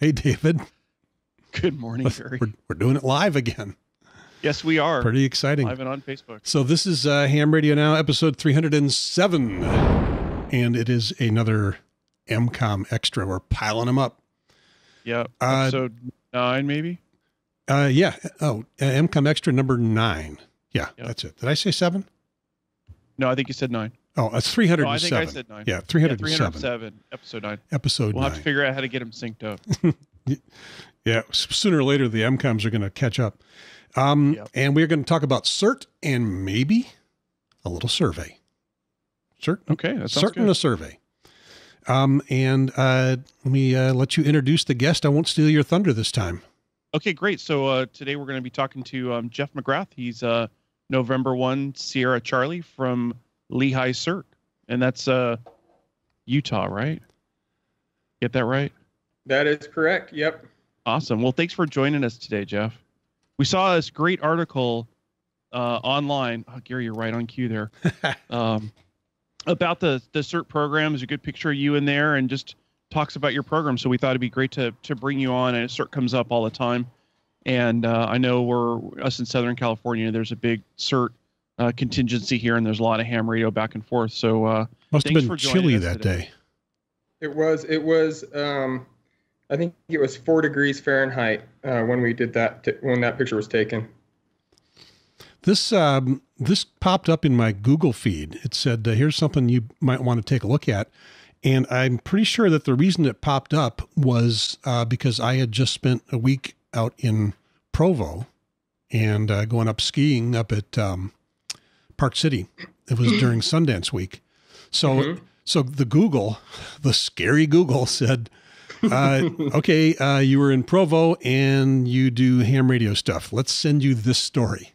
Hey, David. Good morning, Gary. We're doing it live again. Yes, we are. Pretty exciting. Live and on Facebook. So this is Ham Radio Now, episode 307. And it is another MCOM extra. We're piling them up. Yeah. Episode 9, maybe? Yeah. Oh, MCOM extra number 9. Yeah, yep. That's it. Did I say 7? No, I think you said 9. Oh, that's 307. No, I think I said 9. Yeah, 307. Yeah, 307, episode 9. Episode 9. We'll have to figure out how to get them synced up. Yeah, sooner or later, the MCOMs are going to catch up. Yep. And we're going to talk about CERT and maybe a little survey. CERT? Okay, that sounds good. A survey. Let me let you introduce the guest. I won't steal your thunder this time. Okay, great. So today we're going to be talking to Jeff McGrath. He's November 1 Sierra Charlie from Lehi CERT. And that's Utah, right? Get that right? That is correct. Yep. Awesome. Well, thanks for joining us today, Jeff. We saw this great article online. Oh, Gary, you're right on cue there. About the CERT program. There's a good picture of you in there and just talks about your program. So we thought it'd be great to bring you on, and CERT comes up all the time. And I know us in Southern California, there's a big CERT contingency here, and there's a lot of ham radio back and forth. So must have been chilly that day. It was, I think it was 4 degrees Fahrenheit when we did that, when that picture was taken. This popped up in my Google feed. It said, here's something you might want to take a look at. And I'm pretty sure that the reason it popped up was because I had just spent a week out in Provo and going up skiing up at Park City. It was during Sundance week. So, so the scary Google said, okay, you were in Provo and you do ham radio stuff. Let's send you this story,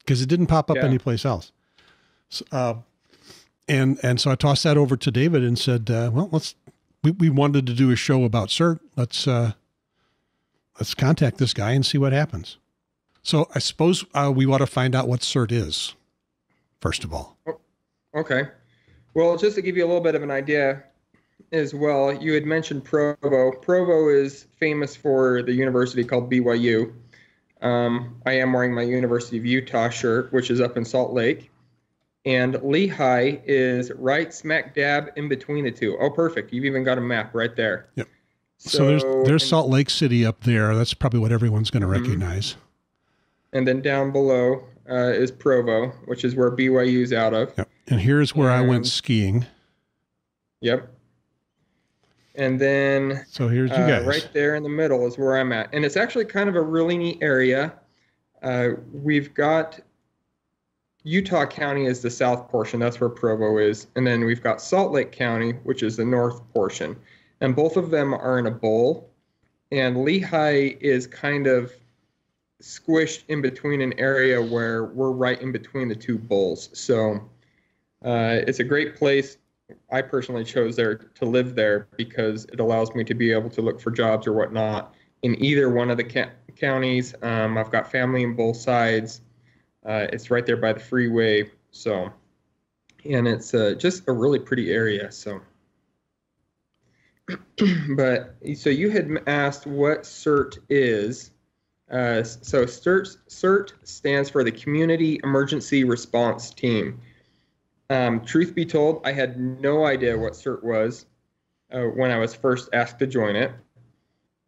because it didn't pop up anyplace else. So, and so I tossed that over to David and said, well, we wanted to do a show about CERT. Let's contact this guy and see what happens. So I suppose we want to find out what CERT is, first of all. Okay. Well, just to give you a little bit of an idea as well, you had mentioned Provo. Provo is famous for the university called BYU. I am wearing my University of Utah shirt, which is up in Salt Lake. And Lehi is right smack dab in between the two. Oh, perfect. You've even got a map right there. Yep. So there's Salt Lake City up there. That's probably what everyone's going to recognize. And then down below is Provo, which is where BYU's out of. Yep. And here's where I went skiing. Yep. And then so here's you guys. Right there in the middle is where I'm at. And it's actually kind of a really neat area. We've got Utah County is the south portion. That's where Provo is. And then we've got Salt Lake County, which is the north portion. And both of them are in a bowl. And Lehi is kind of squished in between an area where we're right in between the two bowls. So it's a great place. I personally chose to live there because it allows me to be able to look for jobs or whatnot in either one of the counties. I've got family on both sides. It's right there by the freeway. So, and it's just a really pretty area. So, so you had asked what CERT is. So CERT stands for the Community Emergency Response Team. Truth be told, I had no idea what CERT was when I was first asked to join it.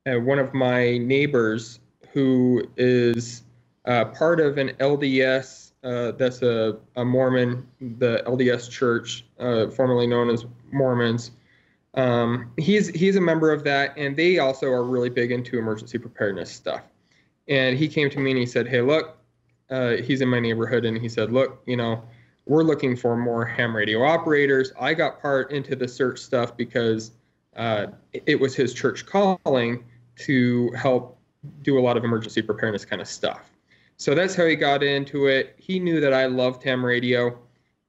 One of my neighbors who is part of an LDS, that's a Mormon, the LDS church, formerly known as Mormons. He's a member of that, and they also are really big into emergency preparedness stuff. And he came to me and he said, hey, look, he's in my neighborhood, and he said, look, you know, we're looking for more ham radio operators. I got part into the CERT stuff because it was his church calling to help do a lot of emergency preparedness kind of stuff. So that's how he got into it. He knew that I loved ham radio.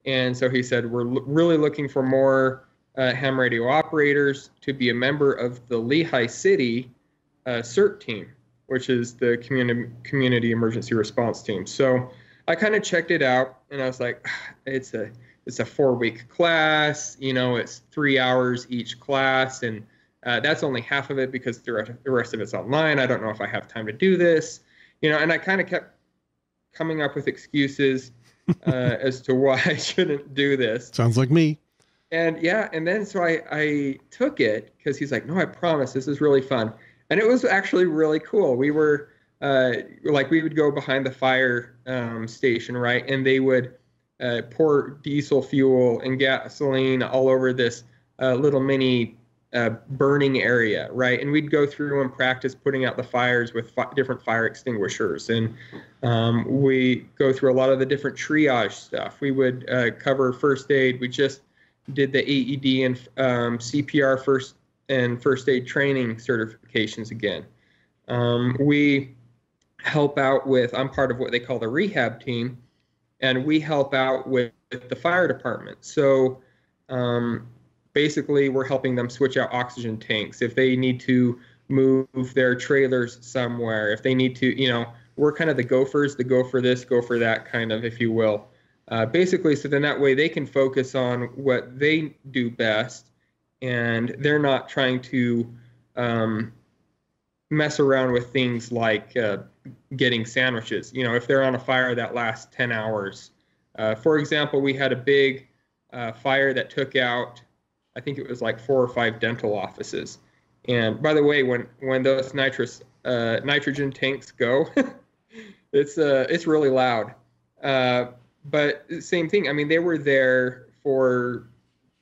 And so he said, we're really looking for more ham radio operators to be a member of the Lehi City CERT team, which is the Community Emergency Response Team. So I kind of checked it out, and I was like, it's a 4-week class. You know, it's 3 hours each class, and That's only half of it because the rest of it's online. I don't know if I have time to do this, you know, and I kind of kept coming up with excuses as to why I shouldn't do this. Sounds like me. And yeah. And then, so I took it because he's like, no, I promise this is really fun. And it was actually really cool. We were like, we would go behind the fire station, right? And they would pour diesel fuel and gasoline all over this little mini burning area, right? And we'd go through and practice putting out the fires with different fire extinguishers. And we go through a lot of the different triage stuff. We would cover first aid. We just did the AED and CPR first aid training certifications again. We help out with, I'm part of what they call the rehab team, and we help out with the fire department. So basically, we're helping them switch out oxygen tanks. If they need to move their trailers somewhere, if they need to, you know, we're kind of the gophers, the go for this, go for that kind of, if you will. Basically, so then that way they can focus on what they do best, and they're not trying to mess around with things like getting sandwiches. You know, if they're on a fire that lasts 10 hours. For example, we had a big fire that took out, I think it was like 4 or 5 dental offices. And by the way, when those nitrogen tanks go, it's really loud. But same thing. I mean, they were there for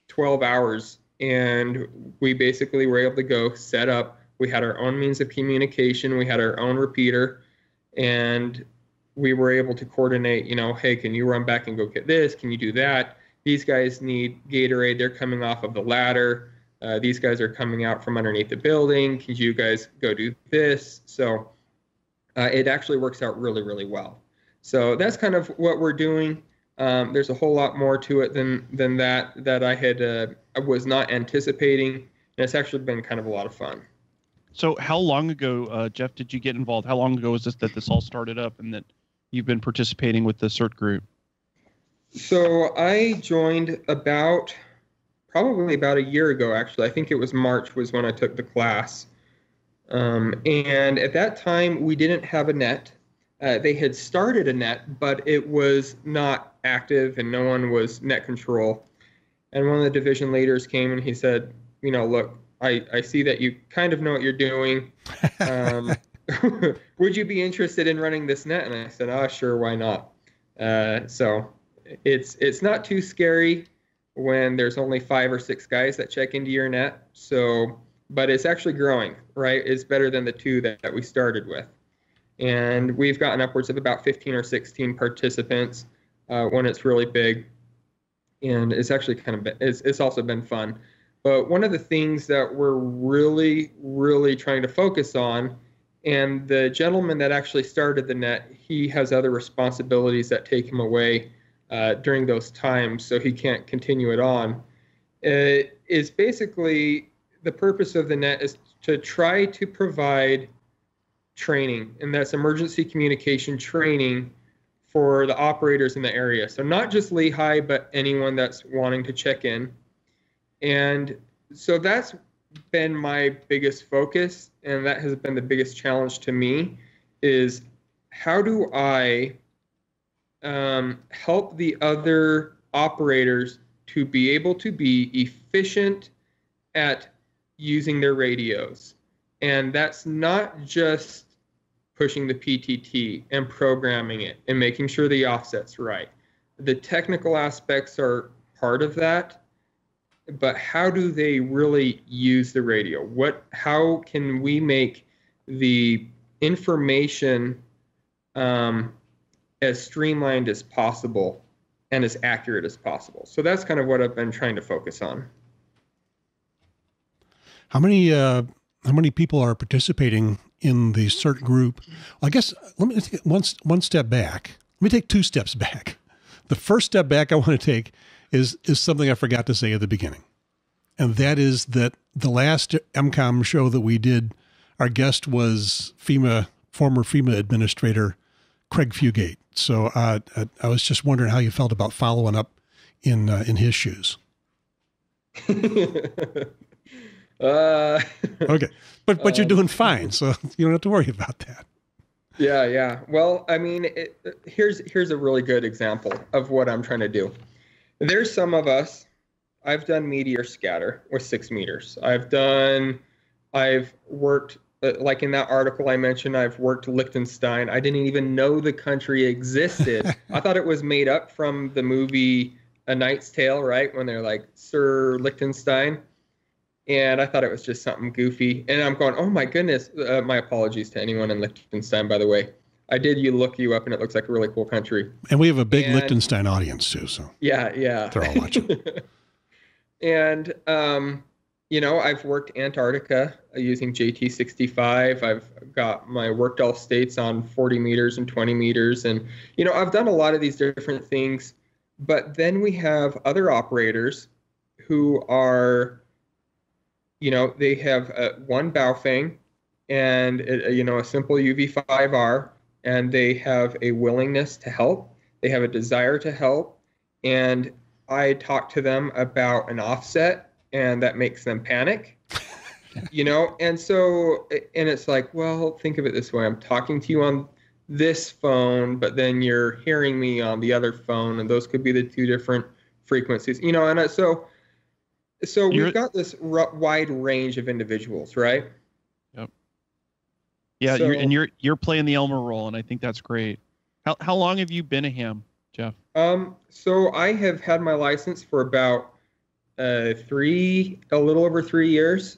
12 hours, and we basically were able to go set up. We had our own means of communication. We had our own repeater, and we were able to coordinate, you know, hey, can you run back and go get this? Can you do that? These guys need Gatorade. They're coming off of the ladder. These guys are coming out from underneath the building. Can you guys go do this? So it actually works out really, really well. So that's kind of what we're doing. There's a whole lot more to it than that I had was not anticipating, and it's actually been kind of a lot of fun. So how long ago, Jeff, did you get involved? How long ago was this that this all started up and that you've been participating with the CERT group? So I joined probably about a year ago, actually. I think it was March was when I took the class. And at that time, we didn't have a net. They had started a net, but it was not active and no one was net control. And one of the division leaders came and he said, you know, look, I see that you kind of know what you're doing. Would you be interested in running this net? And I said, oh, sure, why not? So it's not too scary when there's only 5 or 6 guys that check into your net. So, but it's actually growing, right? It's better than the 2 that we started with. And we've gotten upwards of about 15 or 16 participants when it's really big. And it's actually kind of been, it's also been fun. But one of the things that we're really, really trying to focus on, and the gentleman that actually started the net, he has other responsibilities that take him away during those times, so he can't continue it on. It is basically the purpose of the net is to try to provide training, and that's emergency communication training for the operators in the area. So not just Lehi, but anyone that's wanting to check in. And so that's been my biggest focus, and that has been the biggest challenge to me, is how do I help the other operators to be able to be efficient at using their radios. And that's not just pushing the PTT and programming it and making sure the offset's right. The technical aspects are part of that, but how do they really use the radio? How can we make the information as streamlined as possible and as accurate as possible? So that's kind of what I've been trying to focus on. How many people are participating in the CERT group? Well, I guess let me take one step back. Let me take 2 steps back. The first step back I want to take is something I forgot to say at the beginning. And that is that the last MCOM show that we did, our guest was former FEMA administrator, Craig Fugate. So I was just wondering how you felt about following up in his shoes. Okay. But you're doing fine, so you don't have to worry about that. Yeah, yeah. Well, I mean, here's a really good example of what I'm trying to do. There's some of us, I've done meteor scatter with 6 meters. I've worked, like in that article I mentioned, I've worked Liechtenstein. I didn't even know the country existed. I thought it was made up from the movie A Knight's Tale, right? When they're like, Sir Liechtenstein. And I thought it was just something goofy. And I'm going, oh my goodness. My apologies to anyone in Liechtenstein, by the way. I did look you up, and it looks like a really cool country. And we have a big Liechtenstein audience too, so. Yeah, yeah. They're all watching. And, you know, I've worked Antarctica using JT65. I've got my worked all states on 40 meters and 20 meters. And, you know, I've done a lot of these different things. But then we have other operators who are... You know, they have one Baofeng and, you know, a simple UV5R, and they have a willingness to help. They have a desire to help. And I talk to them about an offset, and that makes them panic, you know. And so, and it's like, well, think of it this way. I'm talking to you on this phone, but then you're hearing me on the other phone, and those could be the two different frequencies, you know. And so... So we've got this wide range of individuals, right? Yep. Yeah, so, you're playing the Elmer role, and I think that's great. How long have you been a ham, Jeff? So I have had my license for about a little over three years.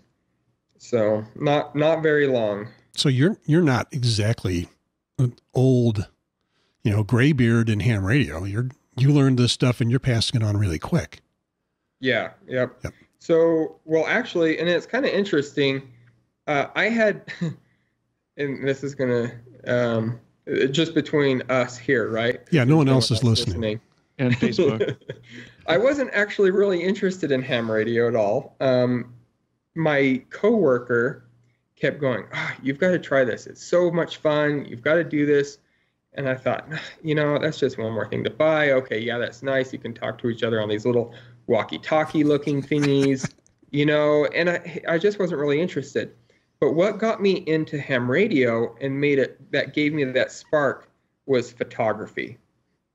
So not very long. So you're not exactly an old, you know, graybeard in ham radio. You learned this stuff, and you're passing it on really quick. Yeah. Yep. Yep. So, well, actually, and it's kind of interesting. I had, and this is going to, just between us here, right? Yeah. No one else is listening. And Facebook. I wasn't actually really interested in ham radio at all. My coworker kept going, you've got to try this. It's so much fun. You've got to do this. And I thought, you know, that's just one more thing to buy. Okay. Yeah, that's nice. You can talk to each other on these little walkie-talkie looking thingies, you know, and I just wasn't really interested. But what got me into ham radio and gave me that spark was photography.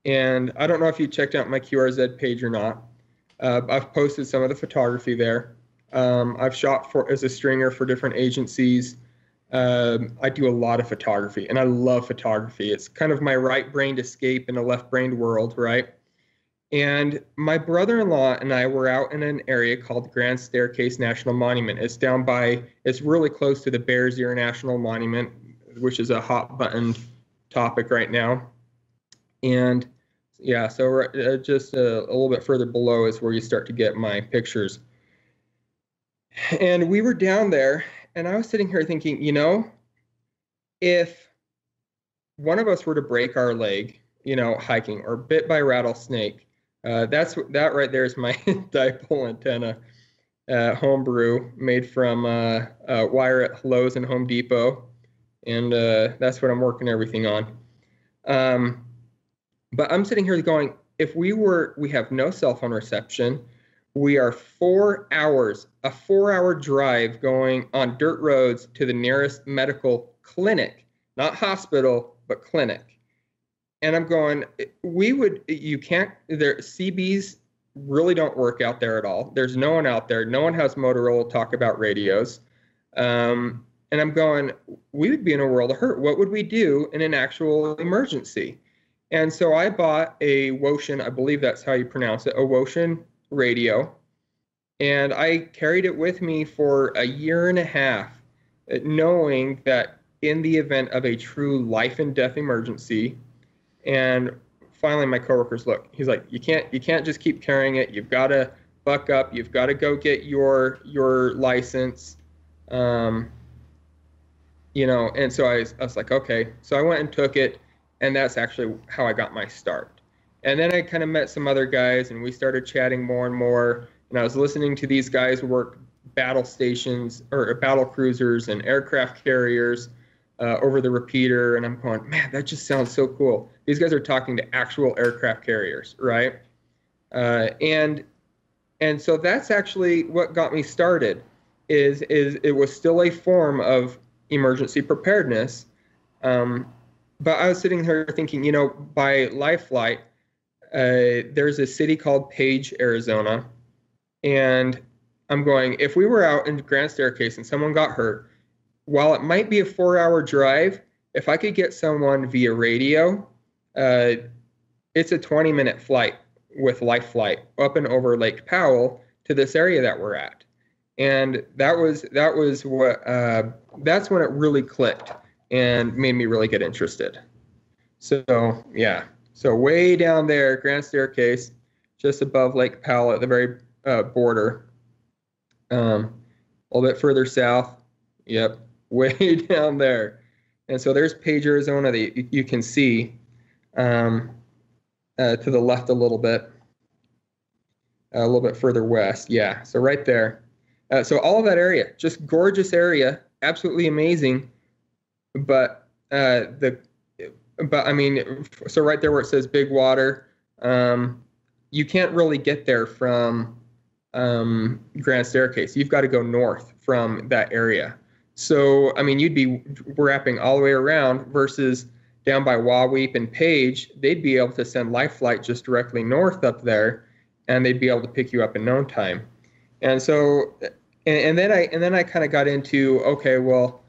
And I don't know if you checked out my QRZ page or not. I've posted some of the photography there. I've shot as a stringer for different agencies. I do a lot of photography, and I love photography. It's kind of my right-brained escape in a left-brained world, right? And my brother-in-law and I were out in an area called Grand Staircase National Monument. It's down by, it's really close to the Bears Ear National Monument, which is a hot button topic right now. And yeah, so we're just a little bit further below is where you start to get my pictures. And we were down there, and I was sitting here thinking, you know, if one of us were to break our leg, you know, hiking, or bit by a rattlesnake, that right there is my dipole antenna, homebrew made from wire at Lowe's and Home Depot, and that's what I'm working everything on. But I'm sitting here going, if we have no cell phone reception, we are 4 hours, a 4 hour drive going on dirt roads to the nearest medical clinic, not hospital, but clinic. And I'm going, CBs really don't work out there at all. There's no one out there. No one has Motorola talk about radios. And I'm going, we would be in a world of hurt. What would we do in an actual emergency? And so I bought a Wotion, I believe that's how you pronounce it, a Wotion radio. And I carried it with me for a year and a half, knowing that in the event of a true life and death emergency. And finally, my coworker's look. He's like, "You can't just keep carrying it. You've got to buck up. You've got to go get your license." You know. And so I was like, "Okay." So I went and took it, and that's actually how I got my start. And then I kind of met some other guys, and we started chatting more and more. And I was listening to these guys work battle stations or battle cruisers and aircraft carriers over the repeater, and I'm going, man, that just sounds so cool. These guys are talking to actual aircraft carriers, right? And so that's actually what got me started. is it was still a form of emergency preparedness. But I was sitting here thinking, you know, by life flight, there's a city called Page, Arizona. And I'm going, if we were out in Grand Staircase and someone got hurt, while it might be a 4-hour drive, if I could get someone via radio, it's a 20-minute flight with life flight up and over Lake Powell to this area that we're at. And that was what, that's when it really clicked and made me really get interested. So, yeah. So way down there, Grand Staircase, just above Lake Powell at the very border. A little bit further south. Yep. Way down there. And so there's Page, Arizona that you can see to the left a little bit further west. Yeah. So right there. So all of that area, just gorgeous area, absolutely amazing. But I mean, so right there where it says Big Water, you can't really get there from Grand Staircase. You've got to go north from that area. So, I mean, you'd be wrapping all the way around versus down by Waweep and Page, they'd be able to send life flight just directly north up there, and they'd be able to pick you up in no time. And so, and then I kind of got into, okay, well,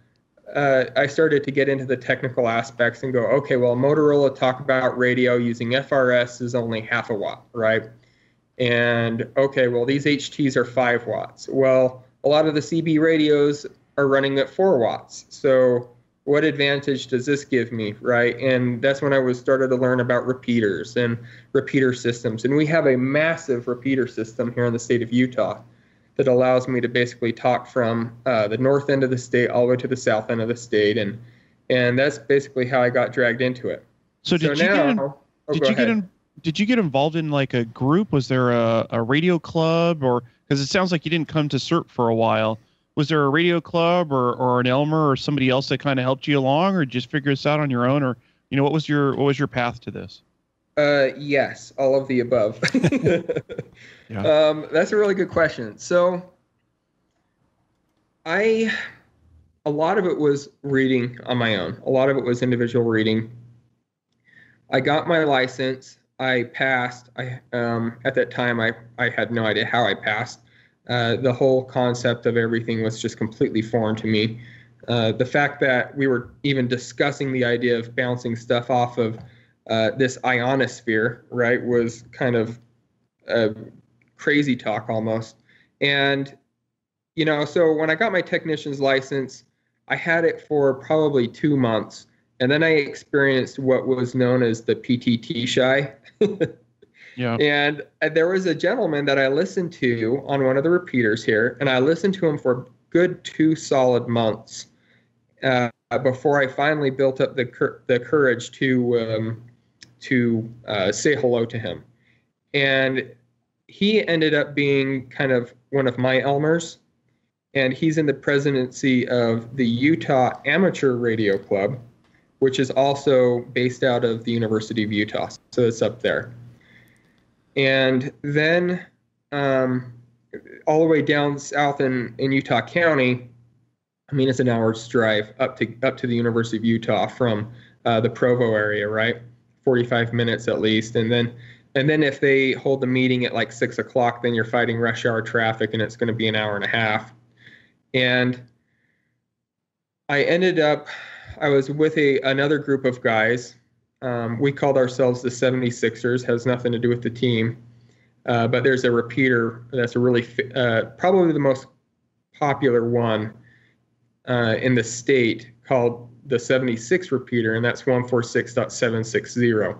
I started to get into the technical aspects and go, okay, well, Motorola talk about radio using FRS is only 0.5 watt, right? And okay, well, these HTs are 5 watts. Well, a lot of the CB radios are running at 4 watts. So what advantage does this give me, right? And that's when I was started to learn about repeaters and repeater systems. And we have a massive repeater system here in the state of Utah that allows me to basically talk from the north end of the state all the way to the south end of the state, and that's basically how I got dragged into it. So did you get involved in like a group? Was there a radio club, or because it sounds like you didn't come to CERT for a while? Was there a radio club or an Elmer or somebody else that kind of helped you along, or just figure this out on your own, or you know what was your path to this? Yes, all of the above. Yeah. That's a really good question. So a lot of it was reading on my own. A lot of it was individual reading. I got my license. I passed. At that time, I had no idea how I passed. The whole concept of everything was just completely foreign to me. The fact that we were even discussing the idea of bouncing stuff off of this ionosphere, right, was kind of crazy talk almost. And, you know, so when I got my technician's license, I had it for probably 2 months. And then I experienced what was known as the PTT shy. Yeah. And there was a gentleman that I listened to on one of the repeaters here, and I listened to him for good 2 solid months before I finally built up the courage to say hello to him. And he ended up being kind of one of my Elmers, and he's in the presidency of the Utah Amateur Radio Club, which is also based out of the University of Utah. So it's up there. And then all the way down south in Utah County, I mean, it's an hour's drive up to the University of Utah from the Provo area, right? 45 minutes at least. And then if they hold the meeting at like 6 o'clock, then you're fighting rush hour traffic, and it's going to be an hour and a half. And I was with another group of guys. We called ourselves the 76ers, has nothing to do with the team. But there's a repeater that's probably the most popular one in the state, called the 76 repeater, and that's 146.760.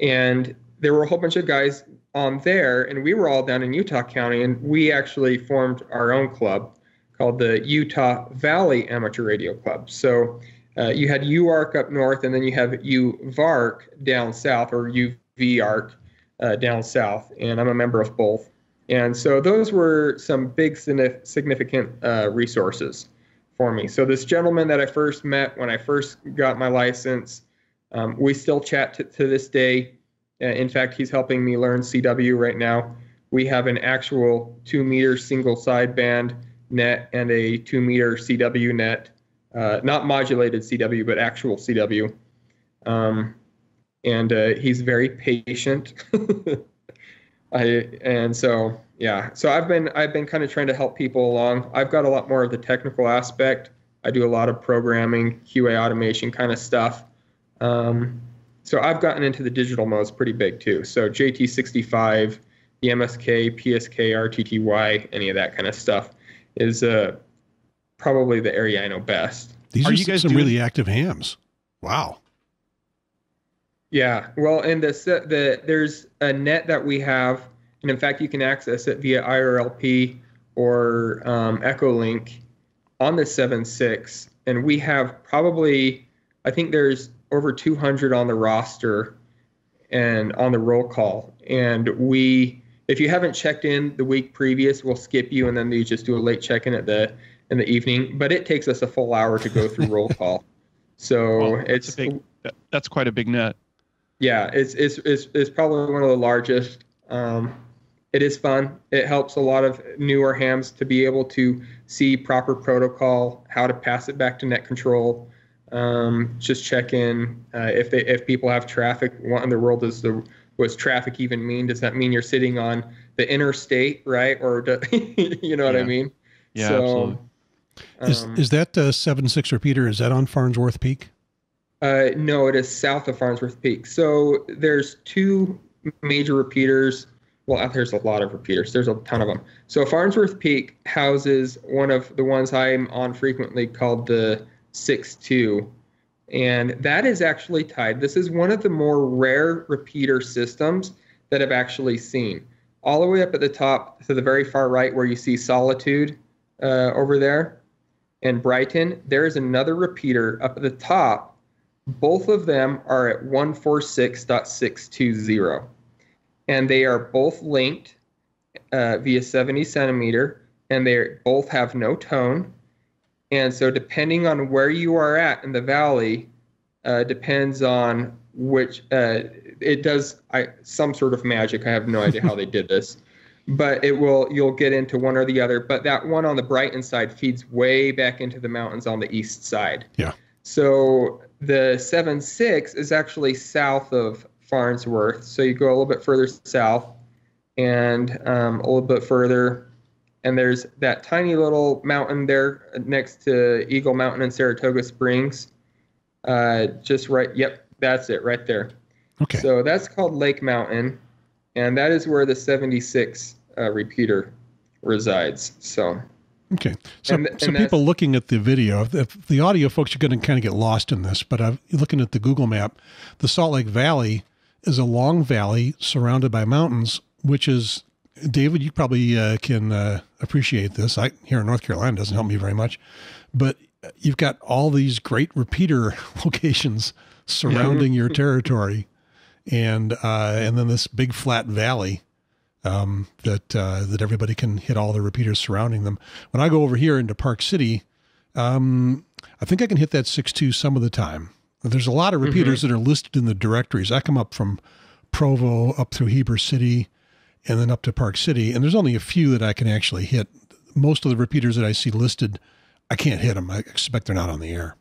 And there were a whole bunch of guys on there, and we were all down in Utah County, and we actually formed our own club called the Utah Valley Amateur Radio Club. So you had UARC up north, and then you have UVARC down south, or UVARC down south, and I'm a member of both. And so those were some big significant resources for me. So this gentleman that I first met when I first got my license, we still chat to this day. In fact, he's helping me learn CW right now. We have an actual 2-meter single sideband net and a 2-meter CW net, not modulated CW, but actual CW. He's very patient. So I've been kind of trying to help people along. I've got a lot more of the technical aspect. I do a lot of programming, QA automation kind of stuff. So I've gotten into the digital modes pretty big too. So JT65, the MSK, PSK, RTTY, any of that kind of stuff is probably the area I know best. These are you guys some really active hams. Wow. Yeah. Well, and there's a net that we have, and in fact, you can access it via IRLP or Echolink on the 7.6, and we have probably, I think there's over 200 on the roster and on the roll call. And we, if you haven't checked in the week previous, we'll skip you, and then you just do a late check-in in the evening. But it takes us a full hour to go through roll call. So that's quite a big net. Yeah, it's probably one of the largest. It is fun. It helps a lot of newer hams to be able to see proper protocol, how to pass it back to net control. Just check in if people have traffic. What in the world does traffic even mean? Does that mean you're sitting on the interstate, right? Or do, you know what I mean? Yeah, so, absolutely. Is that 7.6 repeater? Is that on Farnsworth Peak? No, it is south of Farnsworth Peak. So there's two major repeaters. Well, there's a lot of repeaters. There's a ton of them. So Farnsworth Peak houses one of the ones I'm on frequently called the 6.2. And that is actually tied. This is one of the more rare repeater systems that I've actually seen. All the way up at the top to the very far right where you see Solitude over there and Brighton, there is another repeater up at the top. Both of them are at 146.620. And they are both linked via 70 centimeter, and they both have no tone. And so depending on where you are at in the valley, depends on which it does some sort of magic. I have no idea how they did this, but you'll get into one or the other. But that one on the Brighton side feeds way back into the mountains on the east side. Yeah. So the 7.6 is actually south of Farnsworth. So you go a little bit further south and a little bit further. And there's that tiny little mountain there next to Eagle Mountain and Saratoga Springs. Just right. Yep. That's it right there. Okay. So that's called Lake Mountain. And that is where the 76 repeater resides. So. Okay. So, so people looking at the video, if the audio folks are going to kind of get lost in this, but looking at the Google map, the Salt Lake Valley is a long valley surrounded by mountains, which is, David, you probably can appreciate this. Here in North Carolina doesn't help me very much, but you've got all these great repeater locations surrounding your territory, and then this big flat valley that everybody can hit all the repeaters surrounding them. When I go over here into Park City, I think I can hit that 6.2 some of the time. There's a lot of repeaters that are listed in the directories. I come up from Provo up through Heber City, and then up to Park City. And there's only a few that I can actually hit. Most of the repeaters that I see listed, I can't hit them. I expect they're not on the air.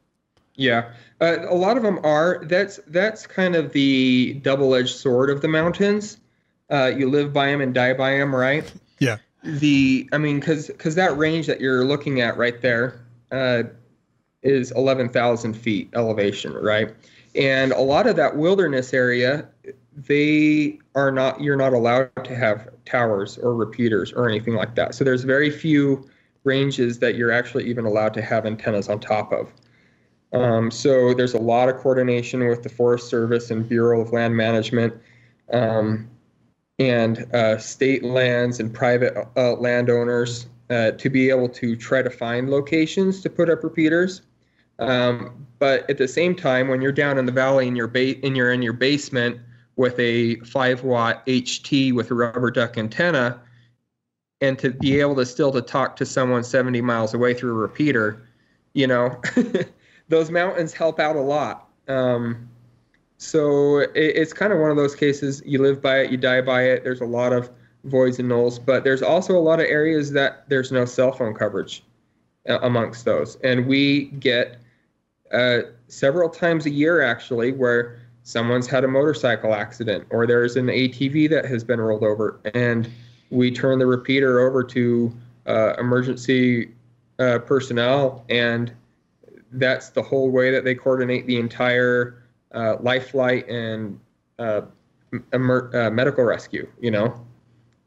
Yeah. A lot of them are. That's kind of the double-edged sword of the mountains. You live by them and die by them, right? Yeah. Because that range that you're looking at right there is 11,000 feet elevation, right? And a lot of that wilderness area, you're not allowed to have towers or repeaters or anything like that. So there's very few ranges that you're actually even allowed to have antennas on top of. So there's a lot of coordination with the Forest Service and Bureau of Land Management, and state lands and private landowners to be able to try to find locations to put up repeaters. But at the same time, when you're down in the valley and you're in your basement with a 5-watt HT with a rubber duck antenna, and to be able to talk to someone 70 miles away through a repeater, those mountains help out a lot. So it's kind of one of those cases, you live by it, you die by it. There's a lot of voids and nulls, but there's also a lot of areas that there's no cell phone coverage amongst those. And we get several times a year, actually, where someone's had a motorcycle accident or there's an ATV that has been rolled over, and we turn the repeater over to emergency personnel, and that's the whole way that they coordinate the entire life flight and medical rescue, you know.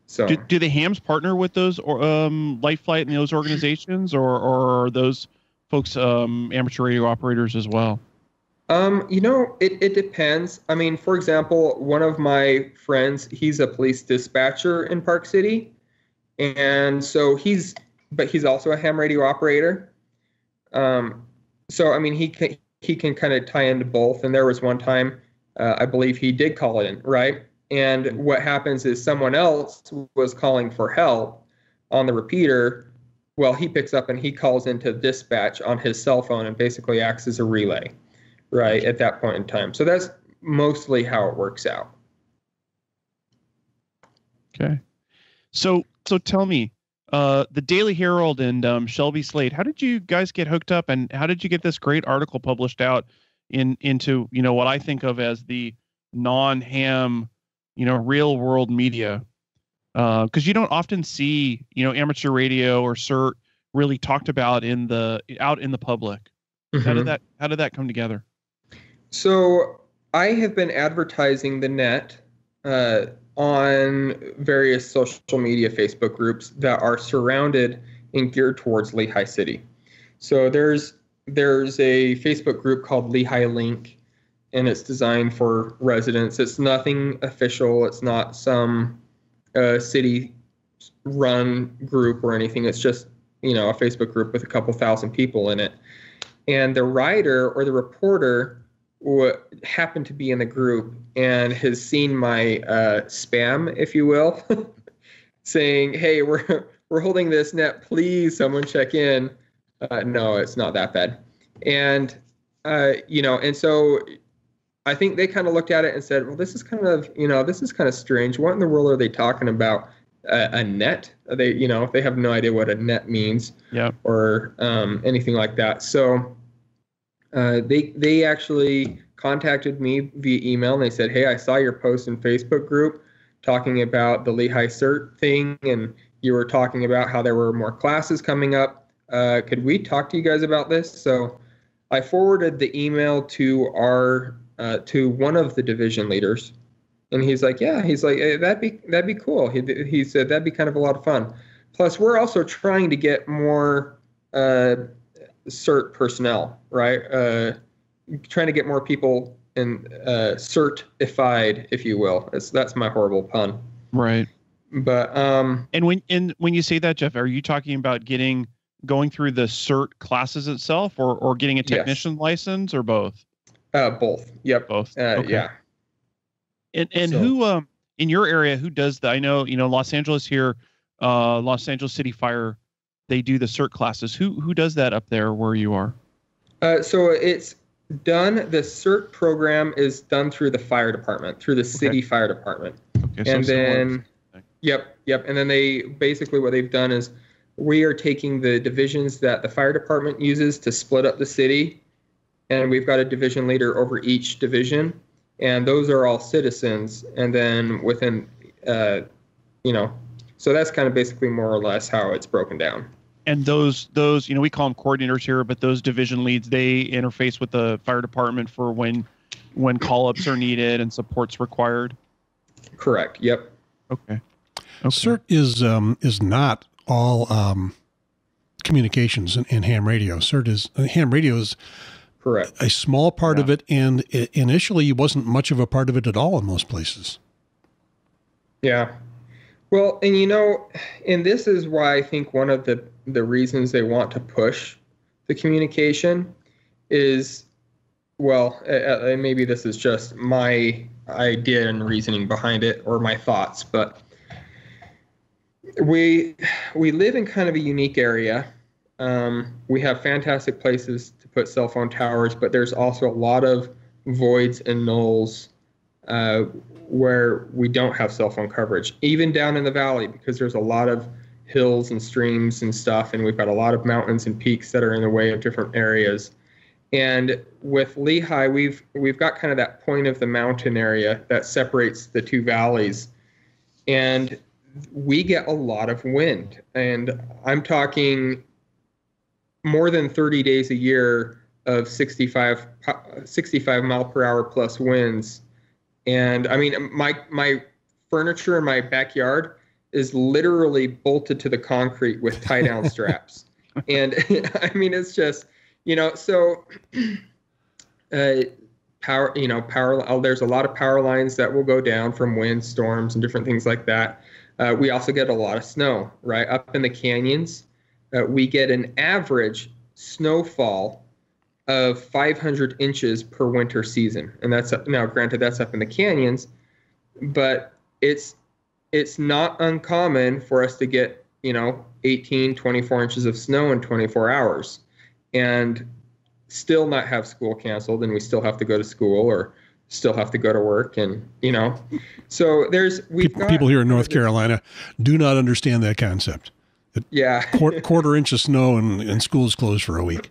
So do the hams partner with those life flight and those organizations, or are those folks amateur radio operators as well? You know, it depends. I mean, for example, one of my friends, he's a police dispatcher in Park City, and so he's also a ham radio operator. So I mean, he can kind of tie into both. And there was one time, I believe he did call in, right? And what happens is someone else was calling for help on the repeater. Well, he picks up and he calls into dispatch on his cell phone and basically acts as a relay, right, at that point in time. So that's mostly how it works out. Okay. So tell me, the Daily Herald and Shelby Slade, how did you guys get hooked up, and how did you get this great article published out into, you know, what I think of as the non-ham, you know, real world media? Because you don't often see, you know, amateur radio or CERT really talked about out in the public. Mm-hmm. How did that come together? So I have been advertising the net on various social media Facebook groups that are surrounded and geared towards Lehi City. So there's a Facebook group called Lehi Link, and it's designed for residents. It's nothing official. It's not some city-run group or anything. It's just, you know, a Facebook group with a couple thousand people in it. And the writer or the reporter happened to be in the group and has seen my spam, if you will, saying, "Hey, we're holding this net. Please, someone check in." No, it's not that bad. And you know, and so I think they kind of looked at it and said, "Well, this is kind of strange. What in the world are they talking about? A net? They have no idea what a net means, yeah, or anything like that." So they actually contacted me via email, and they said, "Hey, I saw your post in Facebook group talking about the Lehi CERT thing, and you were talking about how there were more classes coming up. Could we talk to you guys about this?" So I forwarded the email to our to one of the division leaders. And he's like, yeah, he's like, hey, that'd be cool. He said, that'd be kind of a lot of fun. Plus, we're also trying to get more CERT personnel, right? Trying to get more people in CERT-ified, if you will. That's my horrible pun. Right. But and when you say that, Jeff, are you talking about going through the CERT classes itself, or getting a technician license, or both? Both. Yep. Both. Okay. Yeah. And so, who in your area, who does that? I know, you know, Los Angeles here, Los Angeles City Fire, they do the CERT classes. Who does that up there where you are? So it's done. The CERT program is done through the fire department, through the city fire department. Okay, and so then, yep. And then they basically, what they've done is we are taking the divisions that the fire department uses to split up the city. And we've got a division leader over each division. And those are all citizens. And then within, you know, so that's kind of basically more or less how it's broken down. And those, you know, we call them coordinators here, but those division leads, they interface with the fire department for when call-ups are needed and support's required. Correct. Yep. Okay. CERT is not all communications and ham radio. CERT is ham radio is. Correct. A small part of it, and it initially wasn't much of a part of it at all in most places. Yeah. Well, and you know, and this is why I think one of the reasons they want to push the communication is, well, maybe this is just my idea and reasoning behind it, or my thoughts, but we live in kind of a unique area. We have fantastic places to put cell phone towers, but there's also a lot of voids and nulls where we don't have cell phone coverage, even down in the valley, because there's a lot of hills and streams and stuff, and we've got a lot of mountains and peaks that are in the way of different areas. And with Lehi, we've got kind of that point of the mountain area that separates the two valleys, and we get a lot of wind. And I'm talking more than 30 days a year of 65 mile per hour plus winds. And I mean, my furniture in my backyard is literally bolted to the concrete with tie down straps. And I mean, it's just, you know, so power, you know, there's a lot of power lines that will go down from wind storms and different things like that. We also get a lot of snow, right? Up in the canyons, we get an average snowfall of 500 inches per winter season. And that's up, now granted that's up in the canyons, but it's not uncommon for us to get, you know, 18, 24 inches of snow in 24 hours and still not have school canceled. And we still have to go to school or still have to go to work. And, you know, so there's, people here in North Carolina do not understand that concept. Yeah. Quarter inch of snow and school's closed for a week.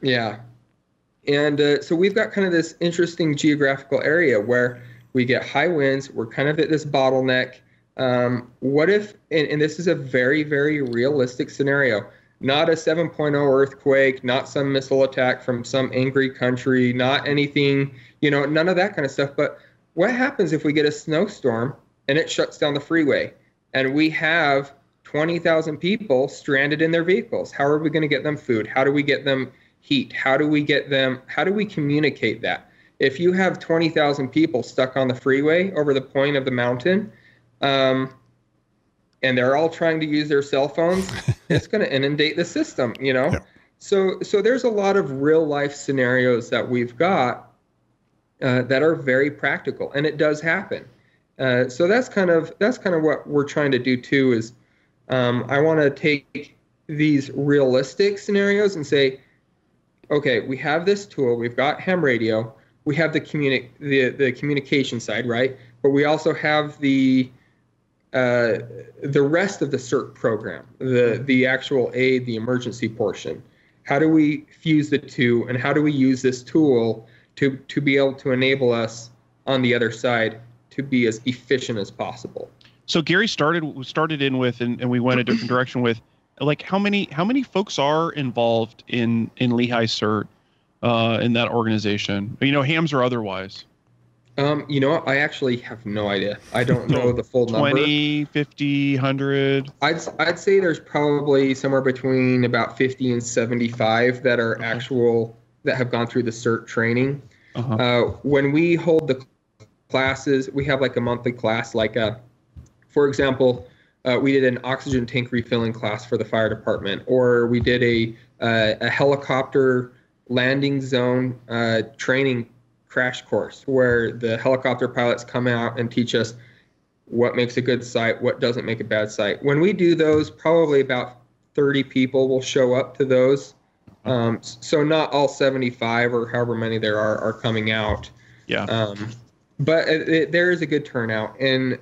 Yeah. And so we've got kind of this interesting geographical area where we get high winds. We're kind of at this bottleneck. What if, and this is a very, very realistic scenario, not a 7.0 earthquake, not some missile attack from some angry country, not anything, you know, none of that kind of stuff. But what happens if we get a snowstorm and it shuts down the freeway and we have 20,000 people stranded in their vehicles? How are we going to get them food? How do we get them heat? How do we get them, how do we communicate that? If you have 20,000 people stuck on the freeway over the point of the mountain, and they're all trying to use their cell phones, it's going to inundate the system, you know? Yeah. So there's a lot of real life scenarios that we've got that are very practical, and it does happen. So that's kind of what we're trying to do too, is I want to take these realistic scenarios and say, okay, we have this tool, we've got ham radio, we have the communication side, right? But we also have the rest of the CERT program, the actual aid, the emergency portion. How do we fuse the two, and how do we use this tool to be able to enable us on the other side to be as efficient as possible? So Gary started in with, and we went a different direction with, like how many folks are involved in Lehi CERT, in that organization, you know, hams or otherwise? You know, I actually have no idea. I don't know the full number. 20, 50, 100. I'd say there's probably somewhere between about 50 and 75 that are actual, that have gone through the CERT training. Uh-huh. When we hold the classes, we have like a monthly class, like a, for example, we did an oxygen tank refilling class for the fire department, or we did a helicopter landing zone training crash course where the helicopter pilots come out and teach us what makes a good site, what doesn't make a bad site. When we do those, probably about 30 people will show up to those. So not all 75 or however many there are coming out. Yeah. But there is a good turnout, and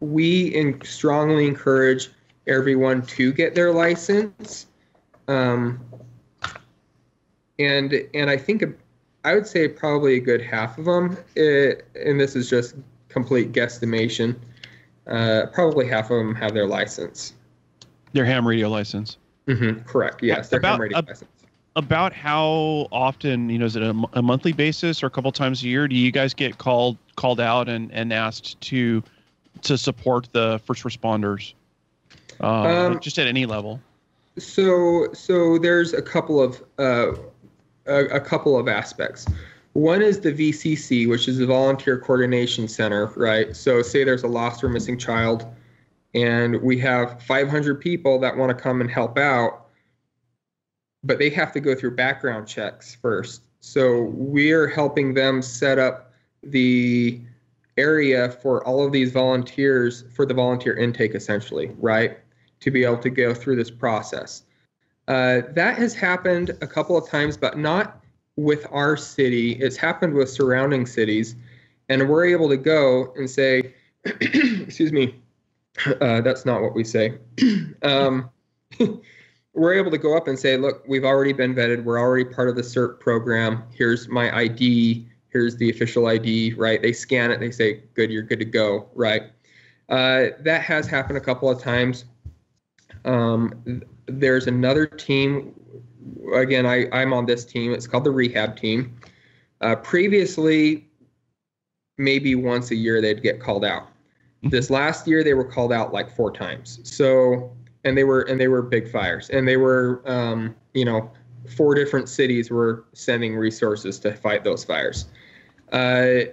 we strongly encourage everyone to get their license. And I think I would say probably a good half of them, and this is just complete guesstimation, probably half of them have their license. Their ham radio license. Mm-hmm, correct. Yes, their ham radio license. About how often, you know, is it a monthly basis or a couple times a year? Do you guys get called out and asked to support the first responders, just at any level? So there's a couple of aspects. One is the VCC, which is the Volunteer Coordination Center, right? So say there's a lost or missing child, and we have 500 people that want to come and help out, but they have to go through background checks first. So we're helping them set up the area for all of these volunteers for the volunteer intake, essentially, right? To be able to go through this process. That has happened a couple of times, but not with our city. It's happened with surrounding cities. And we're able to go and say, excuse me, that's not what we say. We're able to go up and say, look, we've already been vetted. We're already part of the CERT program. Here's my ID. Here's the official ID, right? They scan it. They say, good, you're good to go, right? That has happened a couple of times. There's another team. Again, I'm on this team. It's called the rehab team. Previously, maybe once a year they'd get called out. This last year they were called out like 4 times. So, and they were big fires, and they were, 4 different cities were sending resources to fight those fires. And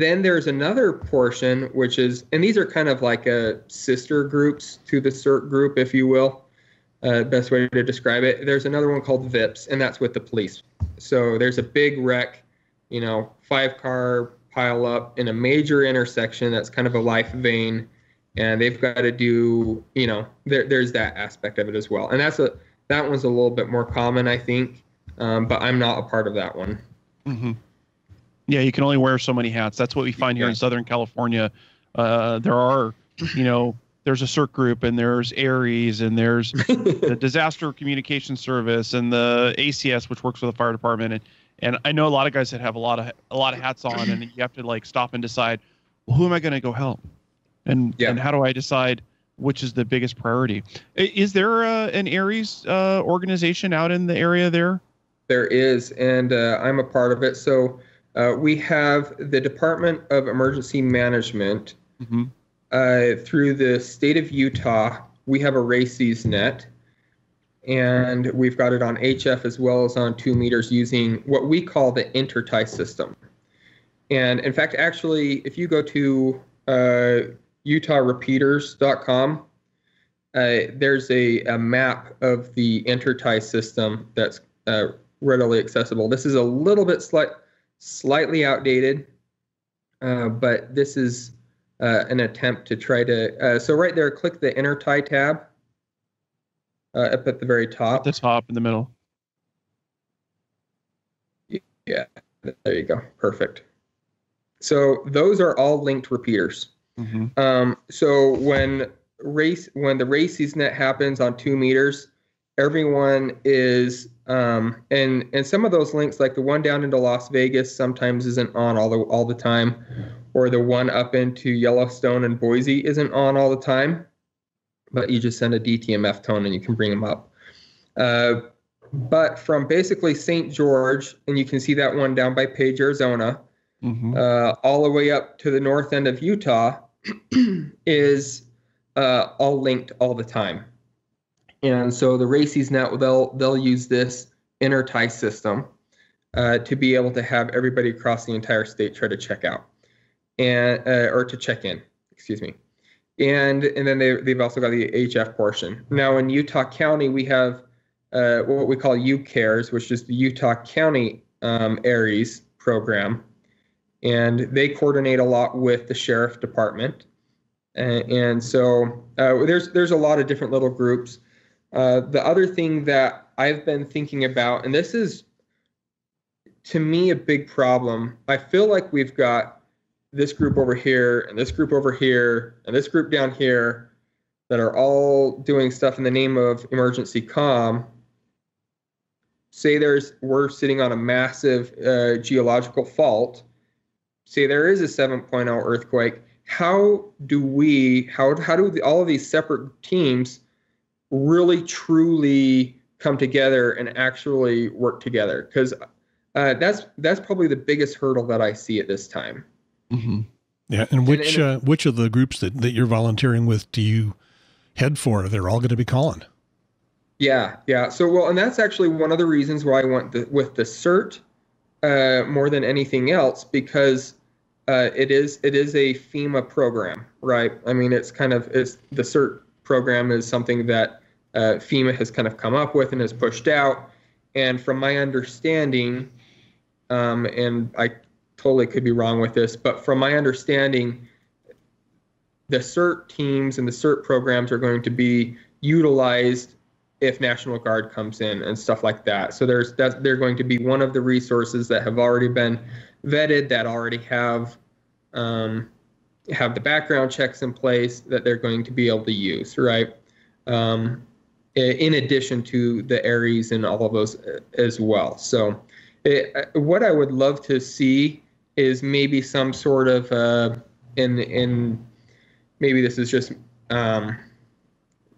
then there's another portion, which is, and these are kind of like a sister groups to the CERT group, if you will, best way to describe it. There's another one called VIPS, and that's with the police. So there's a big wreck, 5-car pile up in a major intersection. That's kind of a life vein, and they've got to do, there's that aspect of it as well. And that one's a little bit more common, I think, but I'm not a part of that one. Mm-hmm. Yeah, you can only wear so many hats. That's what we find here in Southern California. There are, there's a CERT group, and there's ARES, and there's the Disaster Communication Service, and the ACS, which works with the fire department. And I know a lot of guys that have a lot of hats on, and you have to stop and decide, well, who am I going to go help, and how do I decide which is the biggest priority? Is there an ARES organization out in the area there? There is, and I'm a part of it. So. We have the Department of Emergency Management through the state of Utah. We have a RACES net, and we've got it on HF as well as on 2 meters using what we call the intertie system. And in fact, actually, if you go to utahrepeaters.com, there's a map of the intertie system that's readily accessible. This is a little bit slightly outdated, but this is an attempt to try to. So right there, click the intertie tab up at the very top. At the top in the middle. Yeah, there you go. Perfect. So those are all linked repeaters. Mm-hmm. So when the RACES net happens on 2 meters, everyone is. And some of those links, like the one down into Las Vegas, sometimes isn't on all the time, or the one up into Yellowstone and Boise isn't on all the time, but you just send a DTMF tone and you can bring them up. But from basically St. George, and you can see that one down by Page, Arizona, all the way up to the north end of Utah is all linked all the time. And so the RACES now, they'll use this intertie system to be able to have everybody across the entire state try to check out and or to check in, excuse me. And then they've also got the HF portion. Now in Utah County, we have what we call UCARES, which is the Utah County ARES program. And they coordinate a lot with the sheriff department. And so there's a lot of different little groups. The other thing that I've been thinking about, and this is, to me, a big problem. I feel like we've got this group over here and this group over here and this group down here that are all doing stuff in the name of emergency comm. Say we're sitting on a massive geological fault. Say there is a 7.0 earthquake. How do all of these separate teams really truly come together and actually work together? Because that's probably the biggest hurdle that I see at this time. Mm-hmm. Yeah, and which of the groups that you're volunteering with do you head for? They're all going to be calling. Yeah. So and that's actually one of the reasons why I went with the CERT more than anything else, because it is a FEMA program, right? I mean, it's the CERT program is something that FEMA has kind of come up with and has pushed out. And from my understanding, and I totally could be wrong with this, but from my understanding, the CERT teams and the CERT programs are going to be utilized if National Guard comes in and stuff like that. So there's that, they're going to be one of the resources that have already been vetted, that already have the background checks in place that they're going to be able to use, right? In addition to the ARIES and all of those as well. So what I would love to see is maybe some sort of maybe this is just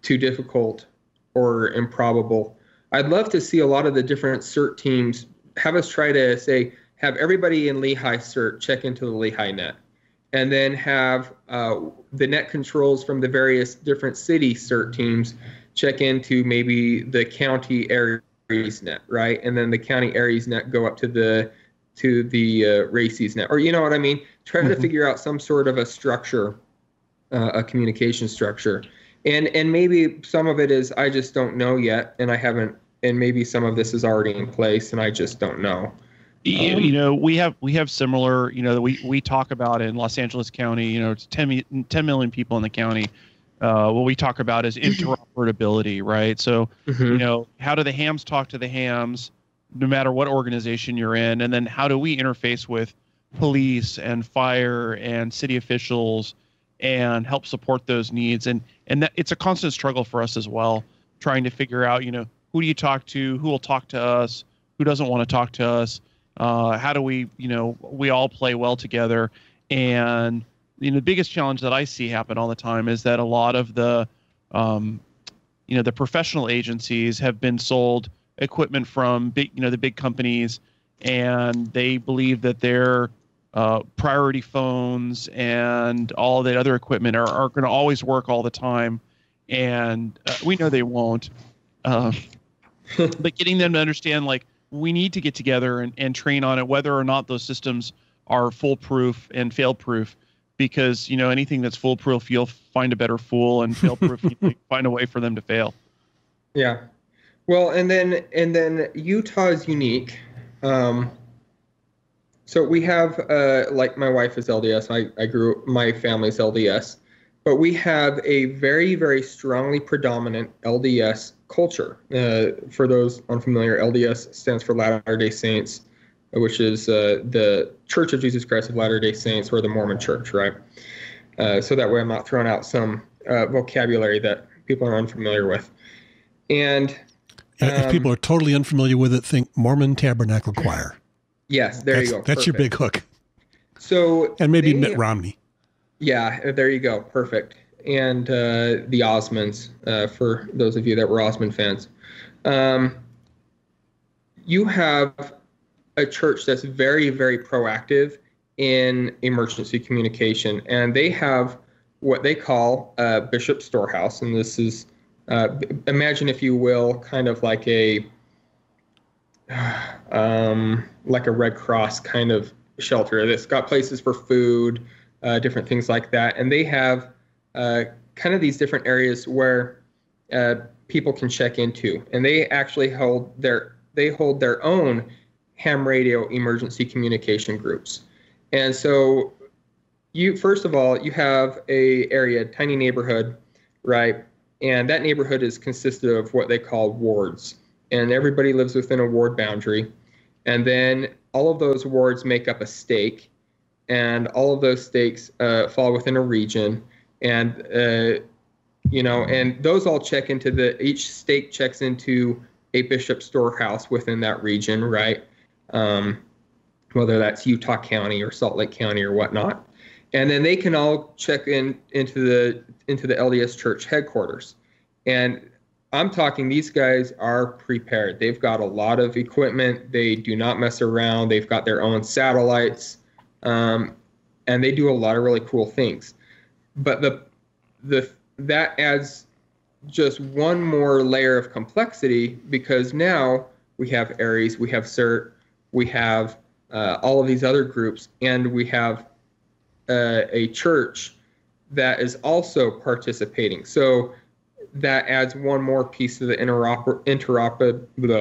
too difficult or improbable. I'd love to see a lot of the different CERT teams have us try to say, have everybody in Lehi CERT check into the Lehi net, and then have the net controls from the various different city CERT teams check into maybe the county ARIES net, right? And then the county ARIES net go up to the RACES net, or you know what I mean? Try to figure out some sort of a structure, a communication structure. And maybe some of it is, I just don't know yet, and I haven't, and maybe some of this is already in place and I just don't know. You know, we have similar, you know, we talk about in Los Angeles County, you know, it's 10 million people in the county. What we talk about is interoperability, right? So, you know, how do the hams talk to the hams, no matter what organization you're in? And then how do we interface with police and fire and city officials and help support those needs? And that, it's a constant struggle for us as well, trying to figure out, you know, who do you talk to, who will talk to us, who doesn't want to talk to us? How do we, you know, we all play well together. And you know, the biggest challenge that I see happen all the time is that a lot of the, you know, the professional agencies have been sold equipment from big, you know, the big companies, and they believe that their priority phones and all that other equipment are going to always work all the time. And we know they won't. But getting them to understand, like, we need to get together and train on it, whether or not those systems are foolproof and fail-proof, because, you know, anything that's foolproof, you'll find a better fool, and fail-proof, you find a way for them to fail. Yeah. Well, and then Utah is unique. So we have, like, my wife is LDS. I grew up, my family's LDS. But we have a very, very strongly predominant LDS culture. For those unfamiliar, LDS stands for Latter-day Saints, which is the Church of Jesus Christ of Latter-day Saints, or the Mormon Church, right? So that way I'm not throwing out some vocabulary that people are unfamiliar with. And if people are totally unfamiliar with it, think Mormon Tabernacle Choir. Yes, there you go. That's perfect. Your big hook. So, and maybe Mitt Romney. Yeah, there you go. Perfect. And the Osmonds, for those of you that were Osmond fans. You have a church that's very, very proactive in emergency communication, and they have what they call a bishop storehouse. And this is, imagine, if you will, kind of like a Red Cross kind of shelter. It's got places for food, different things like that. And they have kind of these different areas where people can check into. And they actually hold their own ham radio emergency communication groups. And so you, first of all, you have a area, tiny neighborhood, right? And that neighborhood is consisted of what they call wards. And everybody lives within a ward boundary. And then all of those wards make up a stake. And all of those stakes fall within a region, and you know, and those all check into each stake checks into a bishop storehouse within that region, right? Whether that's Utah County or Salt Lake County or whatnot, and then they can all check into the LDS Church headquarters. And I'm talking, these guys are prepared. They've got a lot of equipment. They do not mess around. They've got their own satellites. And they do a lot of really cool things, but that adds just one more layer of complexity, because now we have ARIES, we have CERT, we have all of these other groups, and we have a church that is also participating. So that adds one more piece to the interoperability.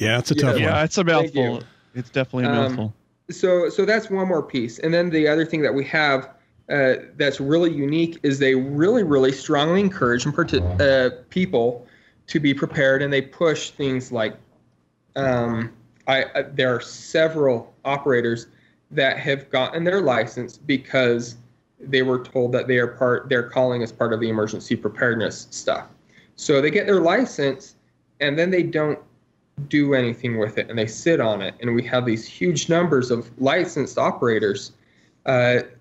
Yeah, it's a tough one. Yeah, it's a mouthful. It's definitely a mouthful. So that's one more piece. And then the other thing that we have that's really unique is they really strongly encourage people to be prepared, and they push things like there are several operators that have gotten their license because they were told that they are their calling is part of the emergency preparedness stuff. So they get their license and then they don't do anything with it and they sit on it. And we have these huge numbers of licensed operators that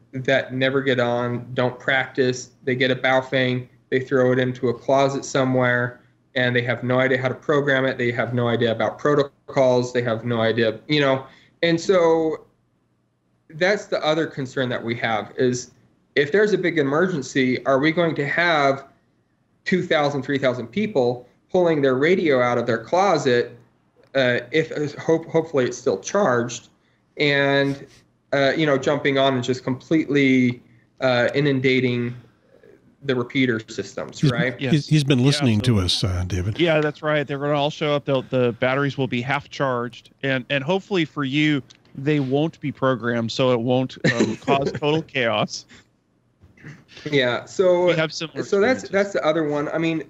never get on, don't practice. They get a Baofeng, they throw it into a closet somewhere, and they have no idea how to program it. They have no idea about protocols. They have no idea, you know. And so that's the other concern that we have is if there's a big emergency, are we going to have 2,000, 3,000 people pulling their radio out of their closet hopefully it's still charged, and you know, jumping on and just completely inundating the repeater systems, right? He's been listening to us, David. Yeah, that's right. They're going to all show up. The batteries will be half charged, and hopefully for you, they won't be programmed, so it won't cause total chaos. Yeah. So that's the other one. I mean,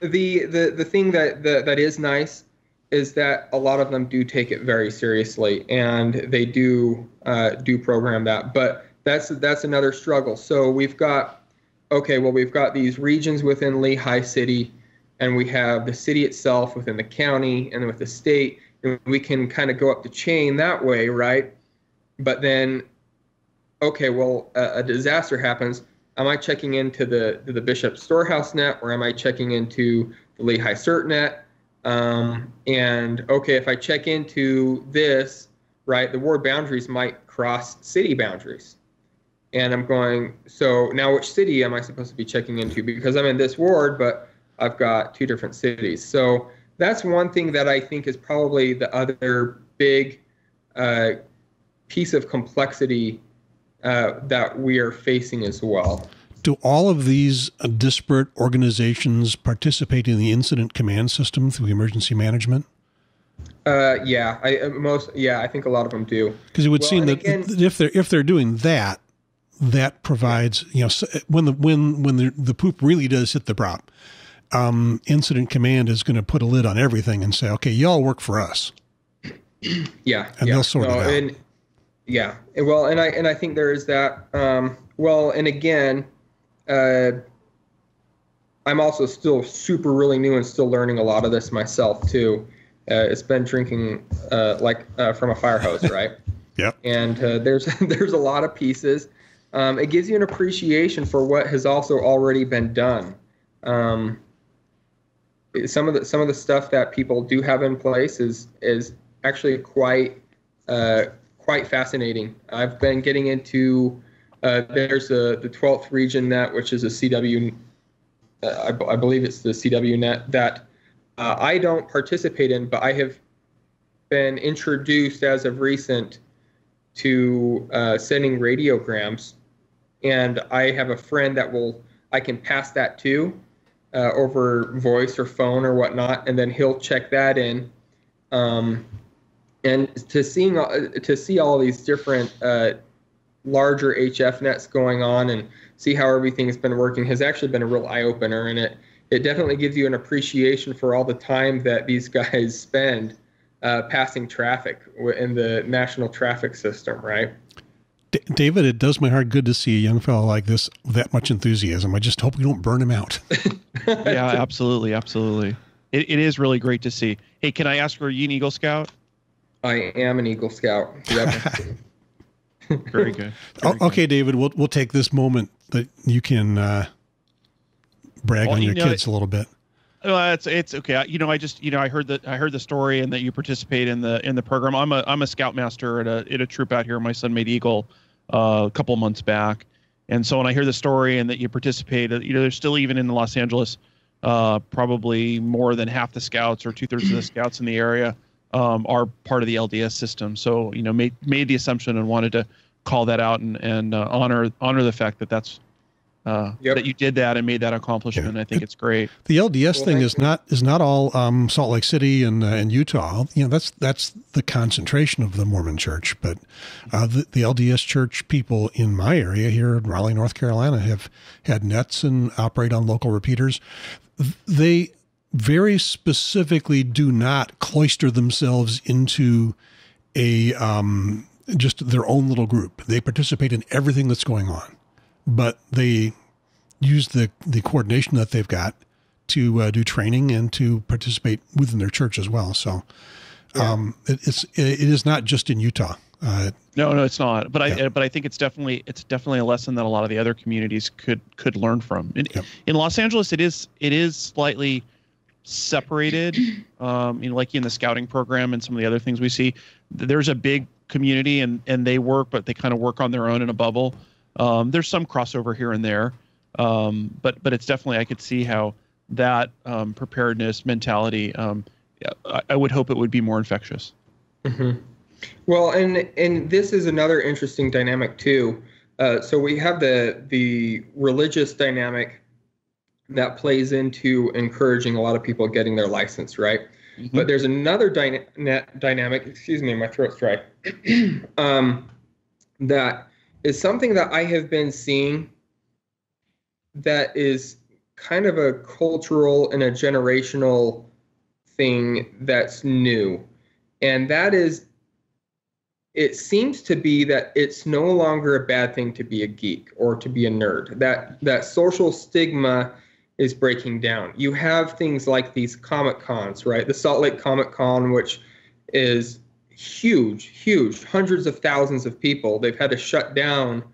the thing that is nice is that a lot of them do take it very seriously, and they do do program that. But that's another struggle. So we've got we've got these regions within Lehi City, and we have the city itself within the county and with the state. And we can kind of go up the chain that way, right? But then, a disaster happens. Am I checking into the Bishop Storehouse net, or am I checking into the Lehi CERT net? If I check into this, right, the ward boundaries might cross city boundaries. And I'm going, so now which city am I supposed to be checking into? Because I'm in this ward, but I've got two different cities. So that's one thing that I think is probably the other big piece of complexity that we are facing as well. Do all of these disparate organizations participate in the incident command system through emergency management? I think a lot of them do. Because it would seem that if they're doing that, that provides, you know, when the poop really does hit the prop, incident command is going to put a lid on everything and say, okay, y'all work for us. They'll sort it out. And I think there is that. I'm also still really new and still learning a lot of this myself too. It's been drinking from a fire hose, right? Yep. And there's a lot of pieces. It gives you an appreciation for what has also already been done. Some of the stuff that people do have in place is actually quite fascinating. I've been getting into there's the 12th region net, which is a CW. I believe it's the CW net that I don't participate in, but I have been introduced as of recent to sending radiograms, and I have a friend that I can pass that to over voice or phone or whatnot, and then he'll check that in. And to see all these different larger HF nets going on and see how everything's been working has actually been a real eye-opener, and it definitely gives you an appreciation for all the time that these guys spend passing traffic in the national traffic system, right? David, it does my heart good to see a young fellow like this with that much enthusiasm. I just hope we don't burn him out. Yeah, absolutely, absolutely. It is really great to see. Hey, can I ask, are you an Eagle Scout? I am an Eagle Scout. Yep. Very good. Very good. David, we'll take this moment that you can brag on your kids a little bit. Well, it's okay. I heard the story and that you participate in the program. I'm a scoutmaster at a troop out here. My son made Eagle a couple months back, and so when I hear the story and that you participate, you know, there's still, even in Los Angeles, probably more than half the scouts or 2/3 of the scouts in the area are part of the LDS system. So, you know, made the assumption and wanted to call that out and honor the fact that that's that you did that and made that accomplishment. Yeah. I think it's great. The LDS thing is not all Salt Lake City and Utah. You know, that's the concentration of the Mormon Church, but the LDS Church people in my area here in Raleigh, North Carolina, have had nets and operate on local repeaters. They very specifically do not cloister themselves into a just their own little group. They participate in everything that's going on, but they use the coordination that they've got to do training and to participate within their church as well. So it is not just in Utah. No, it's not. But I think it's definitely a lesson that a lot of the other communities could learn from. In Los Angeles, it is slightly separated. You know, like in the scouting program and some of the other things we see, there's a big community and they work, but they kind of work on their own in a bubble. There's some crossover here and there, but it's definitely, I could see how that preparedness mentality, I would hope it would be more infectious. Mm-hmm. Well, and this is another interesting dynamic too. So we have the religious dynamic that plays into encouraging a lot of people getting their license, right? Mm-hmm. But there's another dynamic, excuse me, my throat's dry, that is something that I have been seeing that is kind of a cultural and a generational thing that's new. And that is, it seems to be that it's no longer a bad thing to be a geek or to be a nerd. That social stigma is breaking down. You have things like these Comic Cons, right? The Salt Lake Comic Con, which is huge, huge, hundreds of thousands of people. They've had to shut down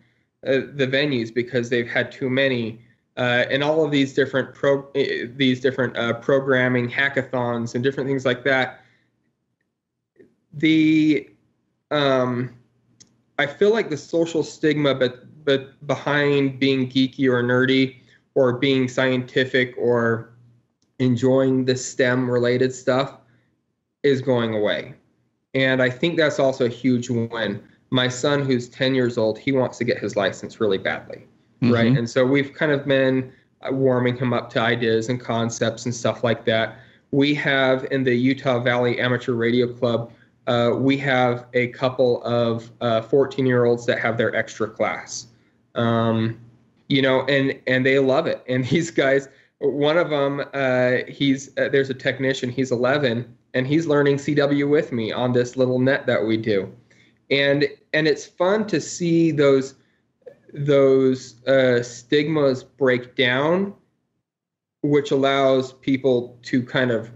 the venues because they've had too many. And all of these different programming hackathons and different things like that. I feel like the social stigma, but behind being geeky or nerdy or being scientific or enjoying the STEM related stuff is going away. And I think that's also a huge win. My son, who's 10 years old, he wants to get his license really badly. Mm-hmm. Right. And so we've kind of been warming him up to ideas and concepts and stuff like that. We have in the Utah Valley Amateur Radio Club, we have a couple of 14-year-olds that have their extra class, you know, and they love it. And these guys, one of them, there's a technician, he's 11, and he's learning CW with me on this little net that we do. And it's fun to see those stigmas break down, which allows people to kind of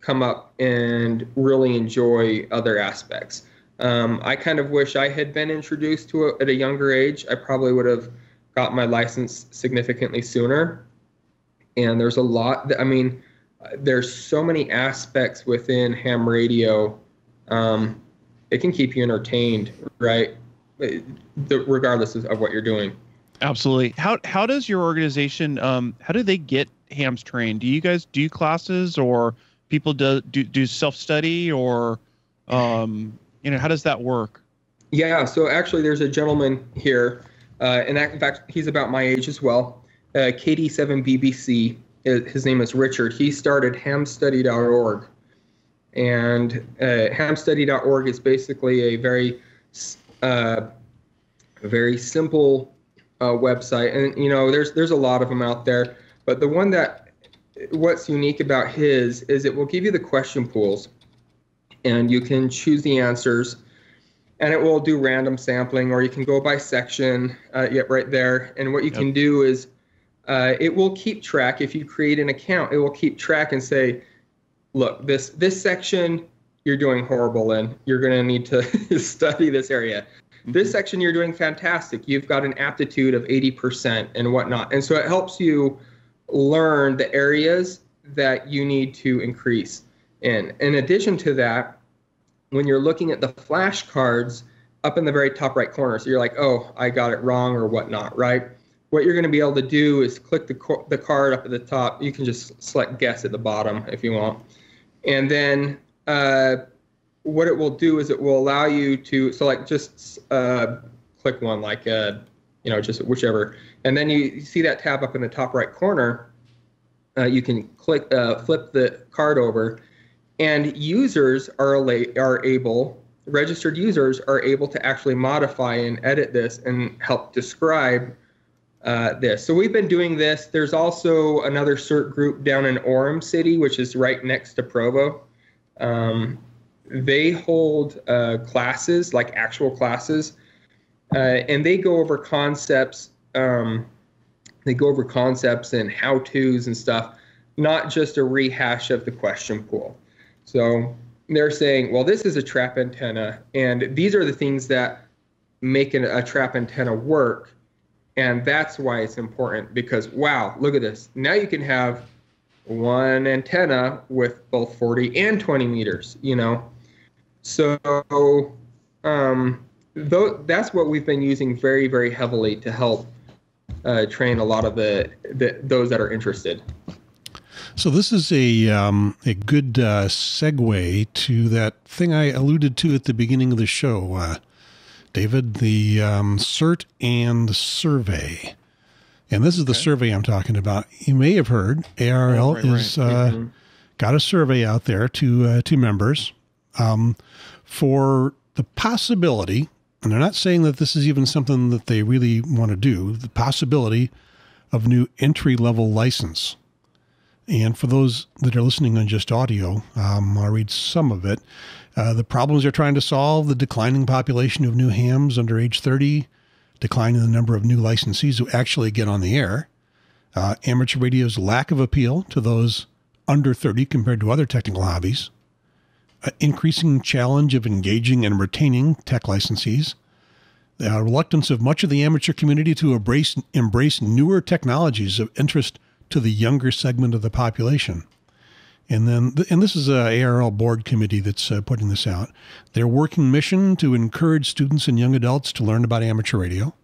come up and really enjoy other aspects. I kind of wish I had been introduced to it at a younger age. I probably would have got my license significantly sooner. And there's a lot that, I mean, there's so many aspects within ham radio. It can keep you entertained, right? Regardless of what you're doing. Absolutely. How does your organization, how do they get hams trained? Do you guys do classes, or people do self-study, or, you know, how does that work? Yeah. So actually there's a gentleman here, and in fact, he's about my age as well. KD7BBC, his name is Richard. He started hamstudy.org, and hamstudy.org is basically a very simple website. And, you know, there's a lot of them out there, but the one that, what's unique about his is it will give you the question pools and you can choose the answers, and it will do random sampling, or you can go by section right there. And what you can do is it will keep track. If you create an account, it will keep track and say, look, this section you're doing horrible in. You're going to need to study this area. Mm-hmm. This section you're doing fantastic. You've got an aptitude of 80% and whatnot. And so it helps you learn the areas that you need to increase in. In addition to that, when you're looking at the flashcards up in the very top right corner, so you're like, oh, I got it wrong or whatnot, right? What you're going to be able to do is click the card up at the top. You can just select guess at the bottom if you want. And then what it will do is it will allow you to, so like just click one, like you know, just whichever. And then you see that tab up in the top right corner. You can click, flip the card over, and users are able, registered users are able to actually modify and edit this and help describe this. So we've been doing this. There's also another CERT group down in Orem City, which is right next to Provo. They hold classes, like actual classes, and they go over concepts. They go over concepts and how-tos and stuff, not just a rehash of the question pool. So they're saying, well, this is a trap antenna, and these are the things that make a trap antenna work, and that's why it's important, because, wow, look at this. Now you can have one antenna with both 40 and 20 meters, you know. So that's what we've been using very, very heavily to help train a lot of those that are interested. So this is a good segue to that thing I alluded to at the beginning of the show, David, the CERT and survey. And this is the survey I'm talking about. You may have heard ARL is got a survey out there to members for the possibility, and they're not saying that this is even something that they really want to do, the possibility of new entry-level license. And for those that are listening on just audio, I'll read some of it. The problems they're trying to solve, the declining population of new hams under age 30, decline in the number of new licensees who actually get on the air, amateur radio's lack of appeal to those under 30 compared to other technical hobbies, increasing challenge of engaging and retaining tech licensees, the reluctance of much of the amateur community to embrace newer technologies of interest to the younger segment of the population. And then, and this is a ARL board committee that's putting this out. Their working mission to encourage students and young adults to learn about amateur radio,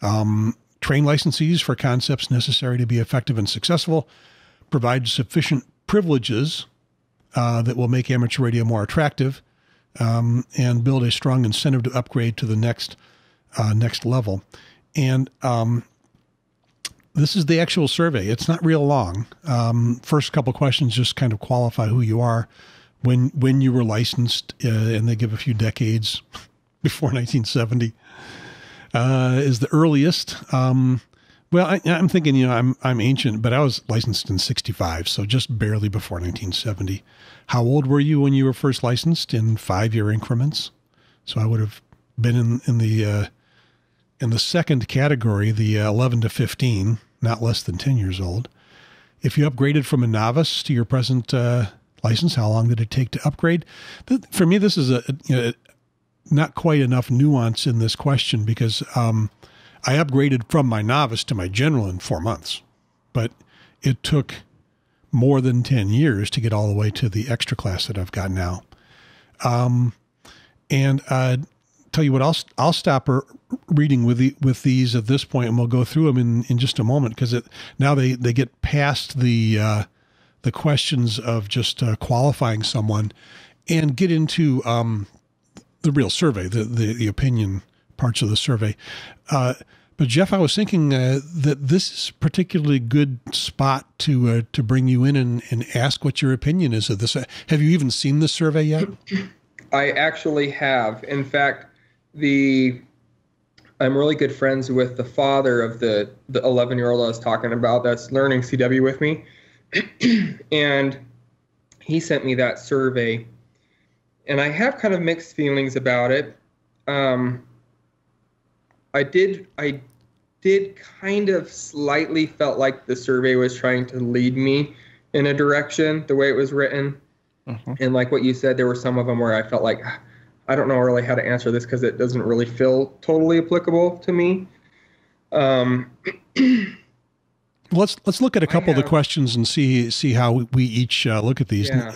train licensees for concepts necessary to be effective and successful, provide sufficient privileges that will make amateur radio more attractive, and build a strong incentive to upgrade to the next level. And this is the actual survey. It's not real long. First couple questions just kind of qualify who you are, when you were licensed, and they give a few decades before 1970 is the earliest. Well, I'm thinking, you know, I'm ancient, but I was licensed in 65, so just barely before 1970. How old were you when you were first licensed? In 5-year increments? So I would have been in the second category, the 11 to 15, not less than 10 years old. If you upgraded from a novice to your present license, how long did it take to upgrade? For me, this is not quite enough nuance in this question, because I upgraded from my novice to my general in 4 months, but it took more than 10 years to get all the way to the extra class that I've got now. Tell you what, I'll stop reading with these at this point, and we'll go through them in just a moment, because now they get past the questions of just qualifying someone and get into the real survey, the opinion parts of the survey. But Jeff, I was thinking that this is a particularly good spot to bring you in and ask what your opinion is of this. Have you even seen this survey yet? I actually have. In fact, I'm really good friends with the father of the 11-year-old I was talking about that's learning CW with me, and he sent me that survey, and I have kind of mixed feelings about it. I did kind of slightly felt like the survey was trying to lead me in a direction, the way it was written, and like what you said, there were some of them where I felt like, I don't know really how to answer this because it doesn't really feel totally applicable to me. Let's look at a couple of the questions and see how we each look at these. Yeah.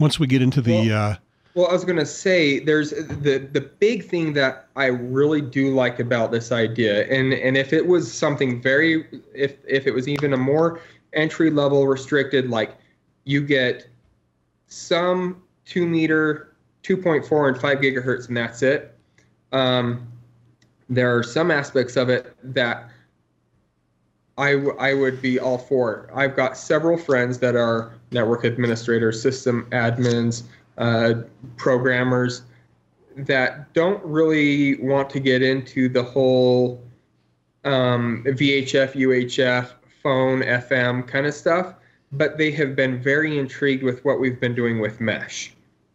Once we get into the. Well, I was going to say there's the big thing that I really do like about this idea, and if it was something if it was even a more entry level restricted, like you get some 2-meter. 2.4 and 5 gigahertz, and that's it. there are some aspects of it that I would be all for. I've got several friends that are network administrators, system admins, programmers that don't really want to get into the whole VHF, UHF, phone, FM kind of stuff, but they have been very intrigued with what we've been doing with mesh.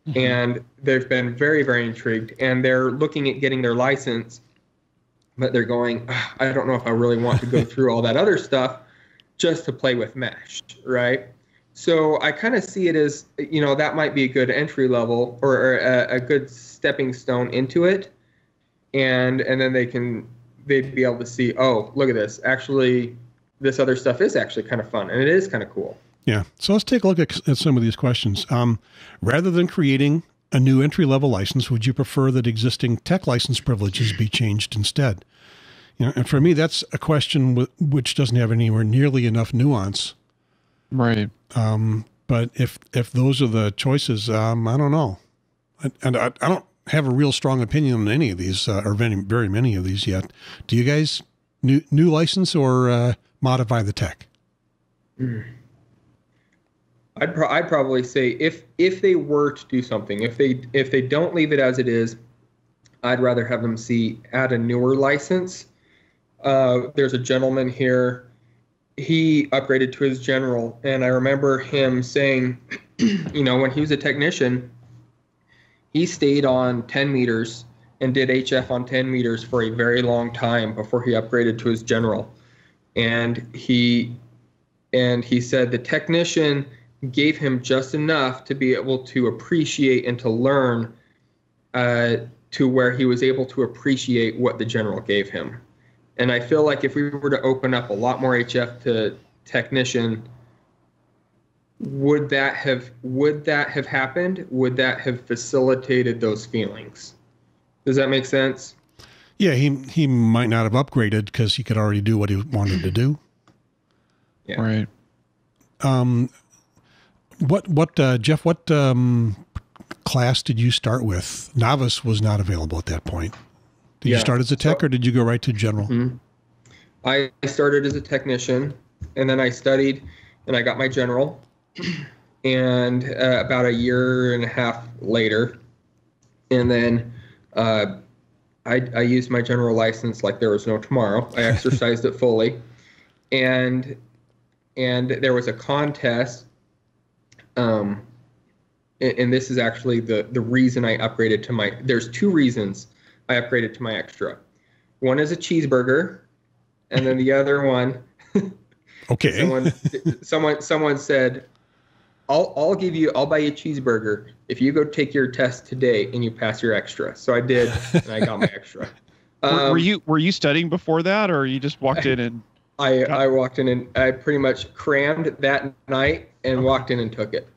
Mm-hmm. And they've been very, very intrigued, and they're looking at getting their license, but they're going, I don't know if I really want to go through all that other stuff just to play with mesh, right? So I kind of see it as, you know, that might be a good entry level or a good stepping stone into it. And then they'd be able to see, oh, look at this. Actually, this other stuff is actually kind of fun, and it is kind of cool. Yeah. So let's take a look at some of these questions. Rather than creating a new entry-level license, would you prefer that existing tech license privileges be changed instead? You know, and for me, that's a question which doesn't have anywhere nearly enough nuance. Right. But if those are the choices, I don't know. And I don't have a real strong opinion on any of these, or very many of these yet. Do you guys new license or modify the tech? Mm. I'd probably say if they were to do something, if they don't leave it as it is, I'd rather have them add a newer license. There's a gentleman here. He upgraded to his general, and I remember him saying, you know, when he was a technician, he stayed on 10 meters and did HF on 10 meters for a very long time before he upgraded to his general. And he said the technician gave him just enough to be able to appreciate and to learn to where he was able to appreciate what the general gave him. And I feel like if we were to open up a lot more HF to technician, would that have happened? Would that have facilitated those feelings? Does that make sense? Yeah, he might not have upgraded because he could already do what he wanted to do. Yeah. Right. Jeff, what class did you start with? Novice was not available at that point. Did you start as a tech, or did you go right to general? Mm-hmm. I started as a technician, and then I studied, and I got my general. And about a year and a half later, and then I used my general license like there was no tomorrow. I exercised it fully, and there was a contest. And this is actually the reason I upgraded to my, there's two reasons I upgraded to my extra. One is a cheeseburger, and then the other one, okay. someone said, I'll buy you a cheeseburger if you go take your test today and you pass your extra. So I did, and I got my extra. Were you studying before that, or you just walked in and? I walked in and I pretty much crammed that night and walked in and took it,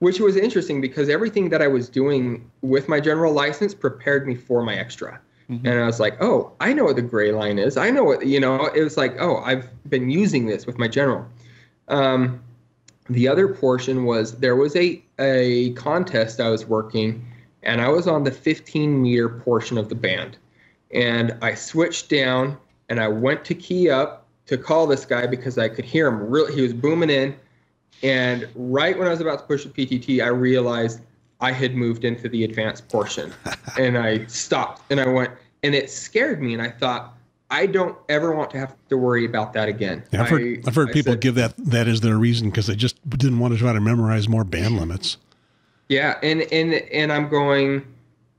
which was interesting because everything that I was doing with my general license prepared me for my extra. Mm-hmm. And I was like, oh, I know what the gray line is. I know what, you know, it was like, oh, I've been using this with my general. The other portion was there was a contest I was working, and I was on the 15-meter portion of the band, and I switched down. And I went to key up to call this guy because I could hear him. Really, he was booming in. And right when I was about to push the PTT, I realized I had moved into the advanced portion. And I stopped. And I went. And it scared me. And I thought, I don't ever want to have to worry about that again. Yeah, I've heard people give that as their reason because they just didn't want to try to memorize more band limits. Yeah. And I'm going...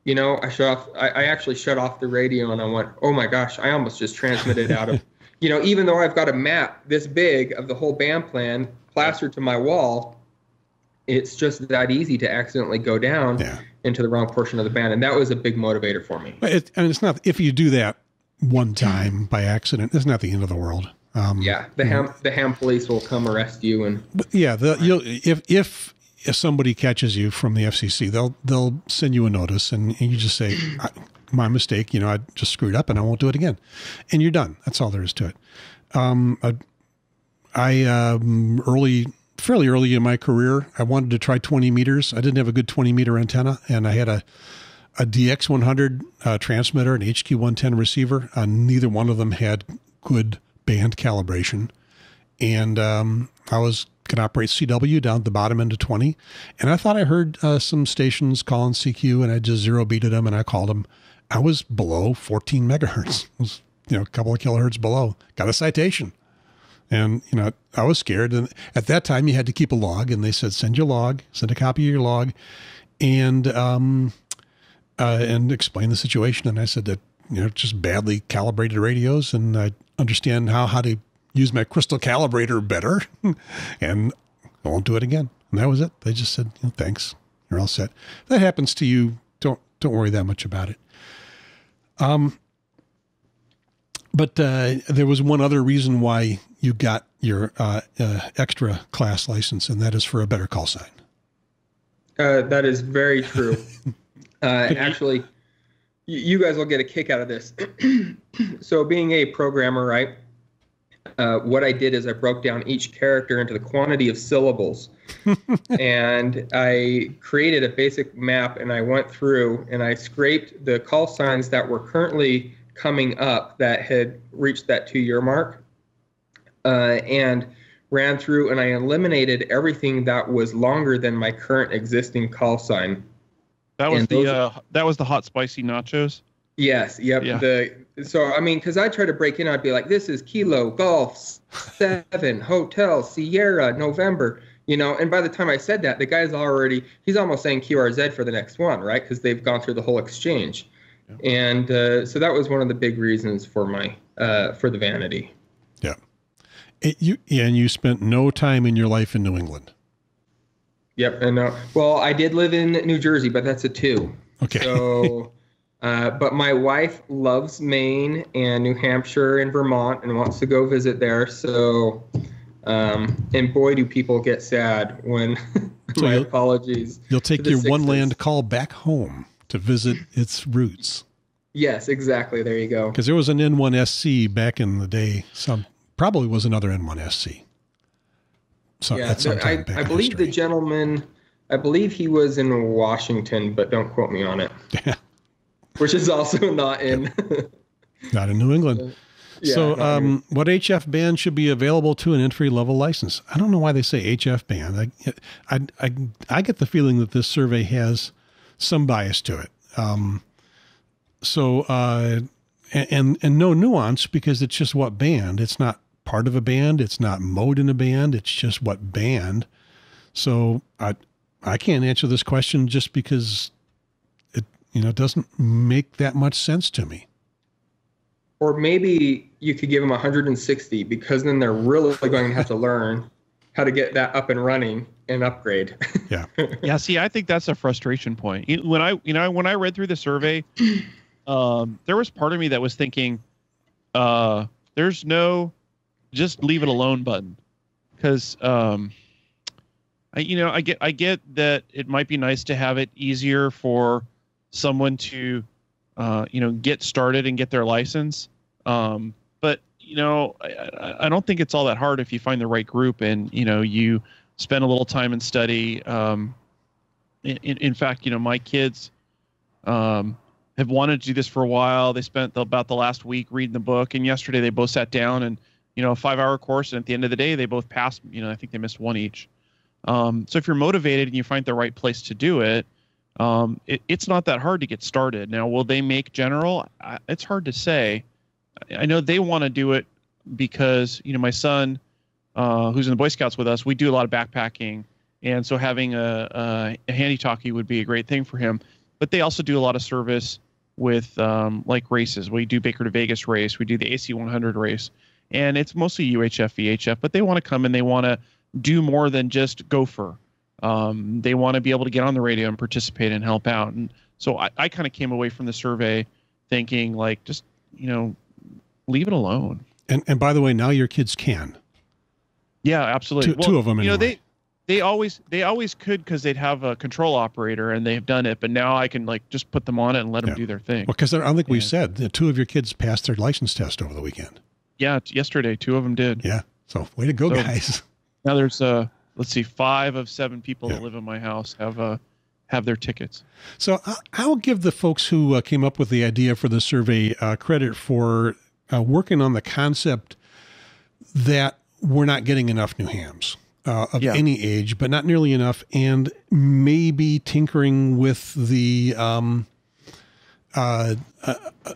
You know, I actually shut off the radio, and I went, oh my gosh, I almost just transmitted out of, you know, even though I've got a map this big of the whole band plan plastered to my wall, it's just that easy to accidentally go down into the wrong portion of the band. And that was a big motivator for me. And it's not, if you do that one time by accident, it's not the end of the world. The ham police will come arrest you. And if somebody catches you from the FCC, they'll send you a notice, and you just say, my mistake, you know, I just screwed up and I won't do it again. And you're done. That's all there is to it. Fairly early in my career, I wanted to try 20 meters. I didn't have a good 20-meter antenna, and I had a a DX100 transmitter, an HQ110 receiver. Neither one of them had good band calibration. And I was going to operate CW down at the bottom end of 20. And I thought I heard some stations calling CQ, and I just zero beated them, and I called them. I was below 14 megahertz. It was, you know, a couple of kilohertz below. Got a citation. And, you know, I was scared. And at that time, you had to keep a log. And they said, send your log, send a copy of your log, and explain the situation. And I said that, you know, just badly calibrated radios. And I understand how to use my crystal calibrator better. And I won't do it again. And that was it. They just said, you know, thanks. You're all set. If that happens to you, don't worry that much about it. But there was one other reason why you got your extra class license, and that is for a better call sign. That is very true. Actually, you guys will get a kick out of this. So being a programmer, right, what I did is I broke down each character into the quantity of syllables. And I created a basic map, and I went through, and I scraped the call signs that were currently coming up that had reached that 2-year mark, and ran through, and I eliminated everything that was longer than my current existing call sign. That was that was the hot spicy nachos. Yes. Yep. Yeah. So I mean, because I try to break in, I'd be like, this is Kilo Golf 7 Hotel Sierra November. You know, and by the time I said that, the guy's he's almost saying QRZ for the next one, right? Because they've gone through the whole exchange. Yeah. And so that was one of the big reasons for my for the vanity. Yeah. And you spent no time in your life in New England. Yep. And well, I did live in New Jersey, but that's a 2. Okay. So, but my wife loves Maine and New Hampshire and Vermont and wants to go visit there. So, and boy, do people get sad when my apologies. You'll take your one land call back home to visit its roots. Yes, exactly. There you go. Because there was an N1SC back in the day. Probably was another N1SC. So yeah, I believe the gentleman, I believe he was in Washington, but don't quote me on it. Yeah. Which is also not in. Not in New England. Yeah, so what HF band should be available to an entry-level license? I don't know why they say HF band. I get the feeling that this survey has some bias to it. And no nuance, because it's just what band. It's not part of a band. It's not mode in a band. It's just what band. So I can't answer this question just because it, you know, doesn't make that much sense to me. Or maybe you could give them 160, because then they're really going to have to learn how to get that up and running and upgrade. Yeah. Yeah. See, I think that's a frustration point. When I read through the survey, there was part of me that was thinking, there's no just leave it alone button. Cause, I get that it might be nice to have it easier for someone to, get started and get their license. But you know, I don't think it's all that hard if you find the right group and, you know, you spend a little time and study. In fact, you know, my kids have wanted to do this for a while. They spent about the last week reading the book, and yesterday they both sat down and, you know, a 5-hour course. And at the end of the day, they both passed. You know, I think they missed one each. So if you're motivated and you find the right place to do it, it's not that hard to get started. Now, will they make general? It's hard to say. I know they want to do it because, you know, my son, who's in the Boy Scouts with us, we do a lot of backpacking. And so having a handy talkie would be a great thing for him. But they also do a lot of service with like races. We do Baker to Vegas race. We do the AC 100 race. And it's mostly UHF, VHF, but they want to come and they want to do more than just gopher. They want to be able to get on the radio and participate and help out. And so I kind of came away from the survey thinking, like, just, you know, leave it alone. And by the way, now your kids can. Yeah, absolutely. Two of them. You know, they always could, because they'd have a control operator and they've done it. But now I can, like, just put them on it and let them do their thing. Well, because I think we said that 2 of your kids passed their license test over the weekend. Yeah, yesterday 2 of them did. Yeah. So way to go, guys. Now there's 5 of 7 people that live in my house have have their tickets. So I'll give the folks who came up with the idea for the survey credit for working on the concept that we're not getting enough new hams of any age, but not nearly enough, and maybe tinkering with the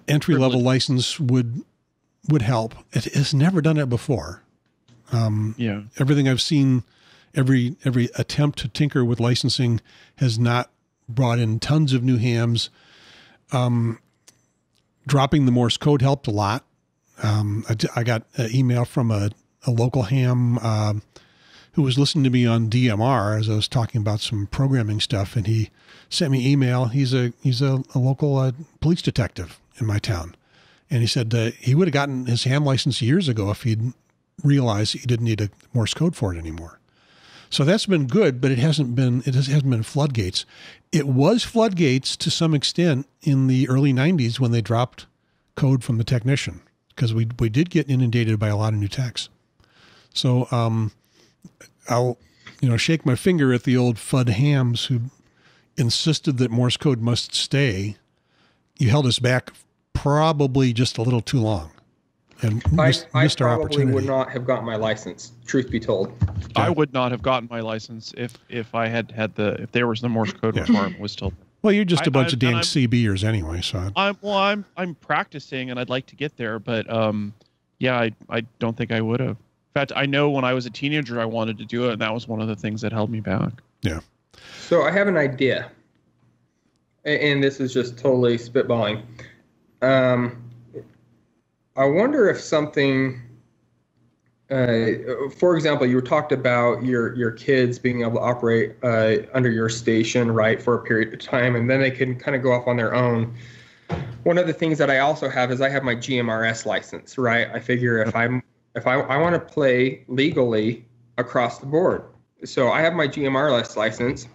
entry-level license would help. It has never done it before. Everything I've seen, every attempt to tinker with licensing has not brought in tons of new hams. Dropping the Morse code helped a lot. I got an email from a local ham who was listening to me on DMR as I was talking about some programming stuff, and he sent me an email. He's a local police detective in my town, and he said he would have gotten his ham license years ago if he'd realized he didn't need a Morse code for it anymore. So that's been good, but it hasn't been floodgates. It was floodgates to some extent in the early 90s when they dropped code from the technician, because we did get inundated by a lot of new techs. So I'll shake my finger at the old FUD hams who insisted that Morse code must stay. You held us back probably just a little too long. And I missed our opportunity. I probably would not have gotten my license, truth be told. Yeah. I would not have gotten my license if I had if there was the Morse code requirement was still. Well, you're just a bunch of damn CBers anyway, so. I'm practicing and I'd like to get there, but I don't think I would have. In fact, I know when I was a teenager I wanted to do it, and that was one of the things that held me back. Yeah. So I have an idea, and this is just totally spitballing. I wonder if something, for example, you talked about your kids being able to operate under your station, right, for a period of time, and then they can kind of go off on their own. One of the things that I also have is I have my GMRS license, right? I figure if I want to play legally across the board, so I have my GMRS license,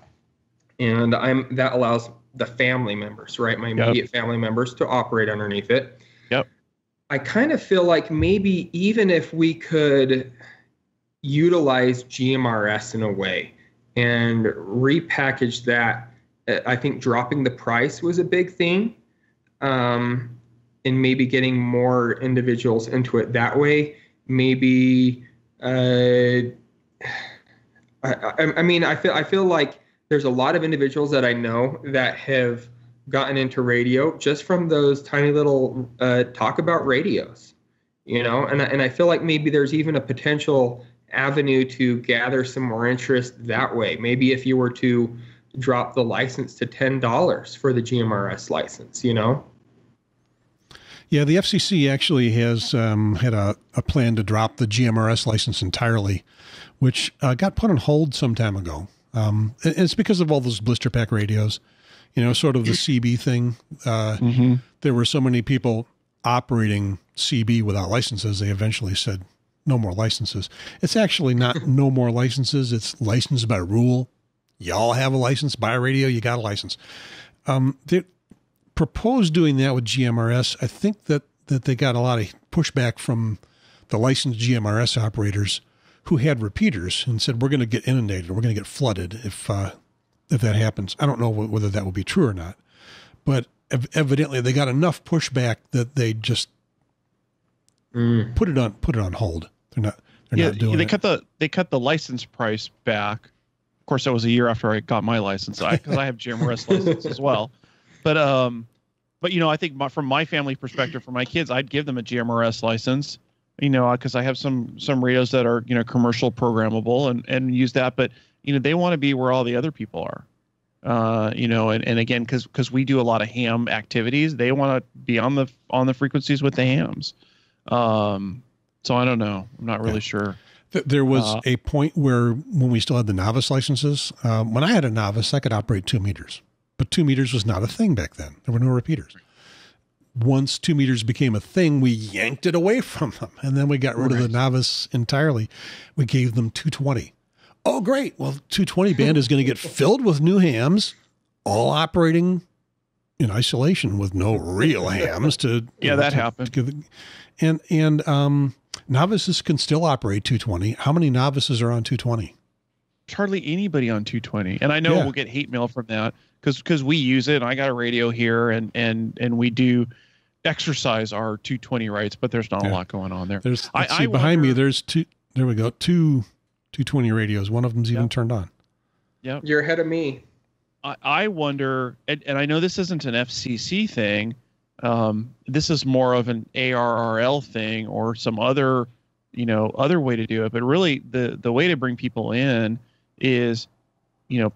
and that allows the family members, right, my immediate family members to operate underneath it. I kind of feel like maybe even if we could utilize GMRS in a way and repackage that, I think dropping the price was a big thing, and maybe getting more individuals into it that way. Maybe I feel like there's a lot of individuals that I know that have gotten into radio just from those tiny little talk about radios, and I feel like maybe there's even a potential avenue to gather some more interest that way. Maybe if you were to drop the license to $10 for the GMRS license, Yeah, the FCC actually has had a plan to drop the GMRS license entirely, which got put on hold some time ago. And it's because of all those blister pack radios. Sort of the CB thing. There were so many people operating CB without licenses, they eventually said no more licenses. It's actually not no more licenses. It's licensed by rule. Y'all have a license. Buy a radio, you got a license. They proposed doing that with GMRS. I think that they got a lot of pushback from the licensed GMRS operators who had repeaters and said, we're going to get inundated. We're going to get flooded if that happens. I don't know whether that will be true or not, but evidently they got enough pushback that they just put it on hold. They're not doing it. They cut the license price back. Of course, that was a year after I got my license, because I have GMRS license as well. But I think from my family perspective, for my kids, I'd give them a GMRS license, because I have some radios that are commercial programmable and use that, but. They want to be where all the other people are, and again, because we do a lot of ham activities, they want to be on the frequencies with the hams. So I don't know. I'm not really sure. There was a point when we still had the novice licenses, when I had a novice, I could operate 2 meters, but 2 meters was not a thing back then. There were no repeaters. Once 2 meters became a thing, we yanked it away from them. And then we got rid of the novice entirely. We gave them 220. Oh, great. Well, 220 band is going to get filled with new hams, all operating in isolation with no real hams to. That happened. And novices can still operate 220. How many novices are on 220? hardly anybody on 220. And I know we'll get hate mail from that because we use it. And I got a radio here and we do exercise our 220 rights, but there's not a lot going on there. There's I see behind me. There's two. There we go. Two 220 radios. One of them's even turned on. Yeah, you're ahead of me. I wonder, and I know this isn't an FCC thing. This is more of an ARL thing or some other, other way to do it. But really, the way to bring people in is,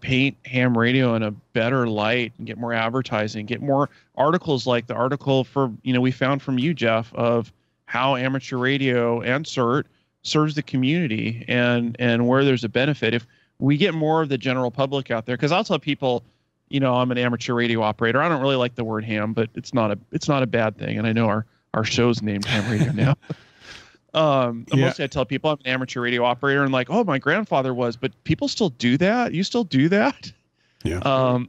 paint ham radio in a better light and get more advertising, get more articles like the article for, we found from you, Jeff, of how amateur radio and CERT serves the community and where there's a benefit. If we get more of the general public out there, because I'll tell people, I'm an amateur radio operator. I don't really like the word ham, but it's not a bad thing. And I know our show's named Ham Radio Now. Mostly I tell people I'm an amateur radio operator and like, oh, my grandfather was, but people still do that. You still do that? Yeah. I'll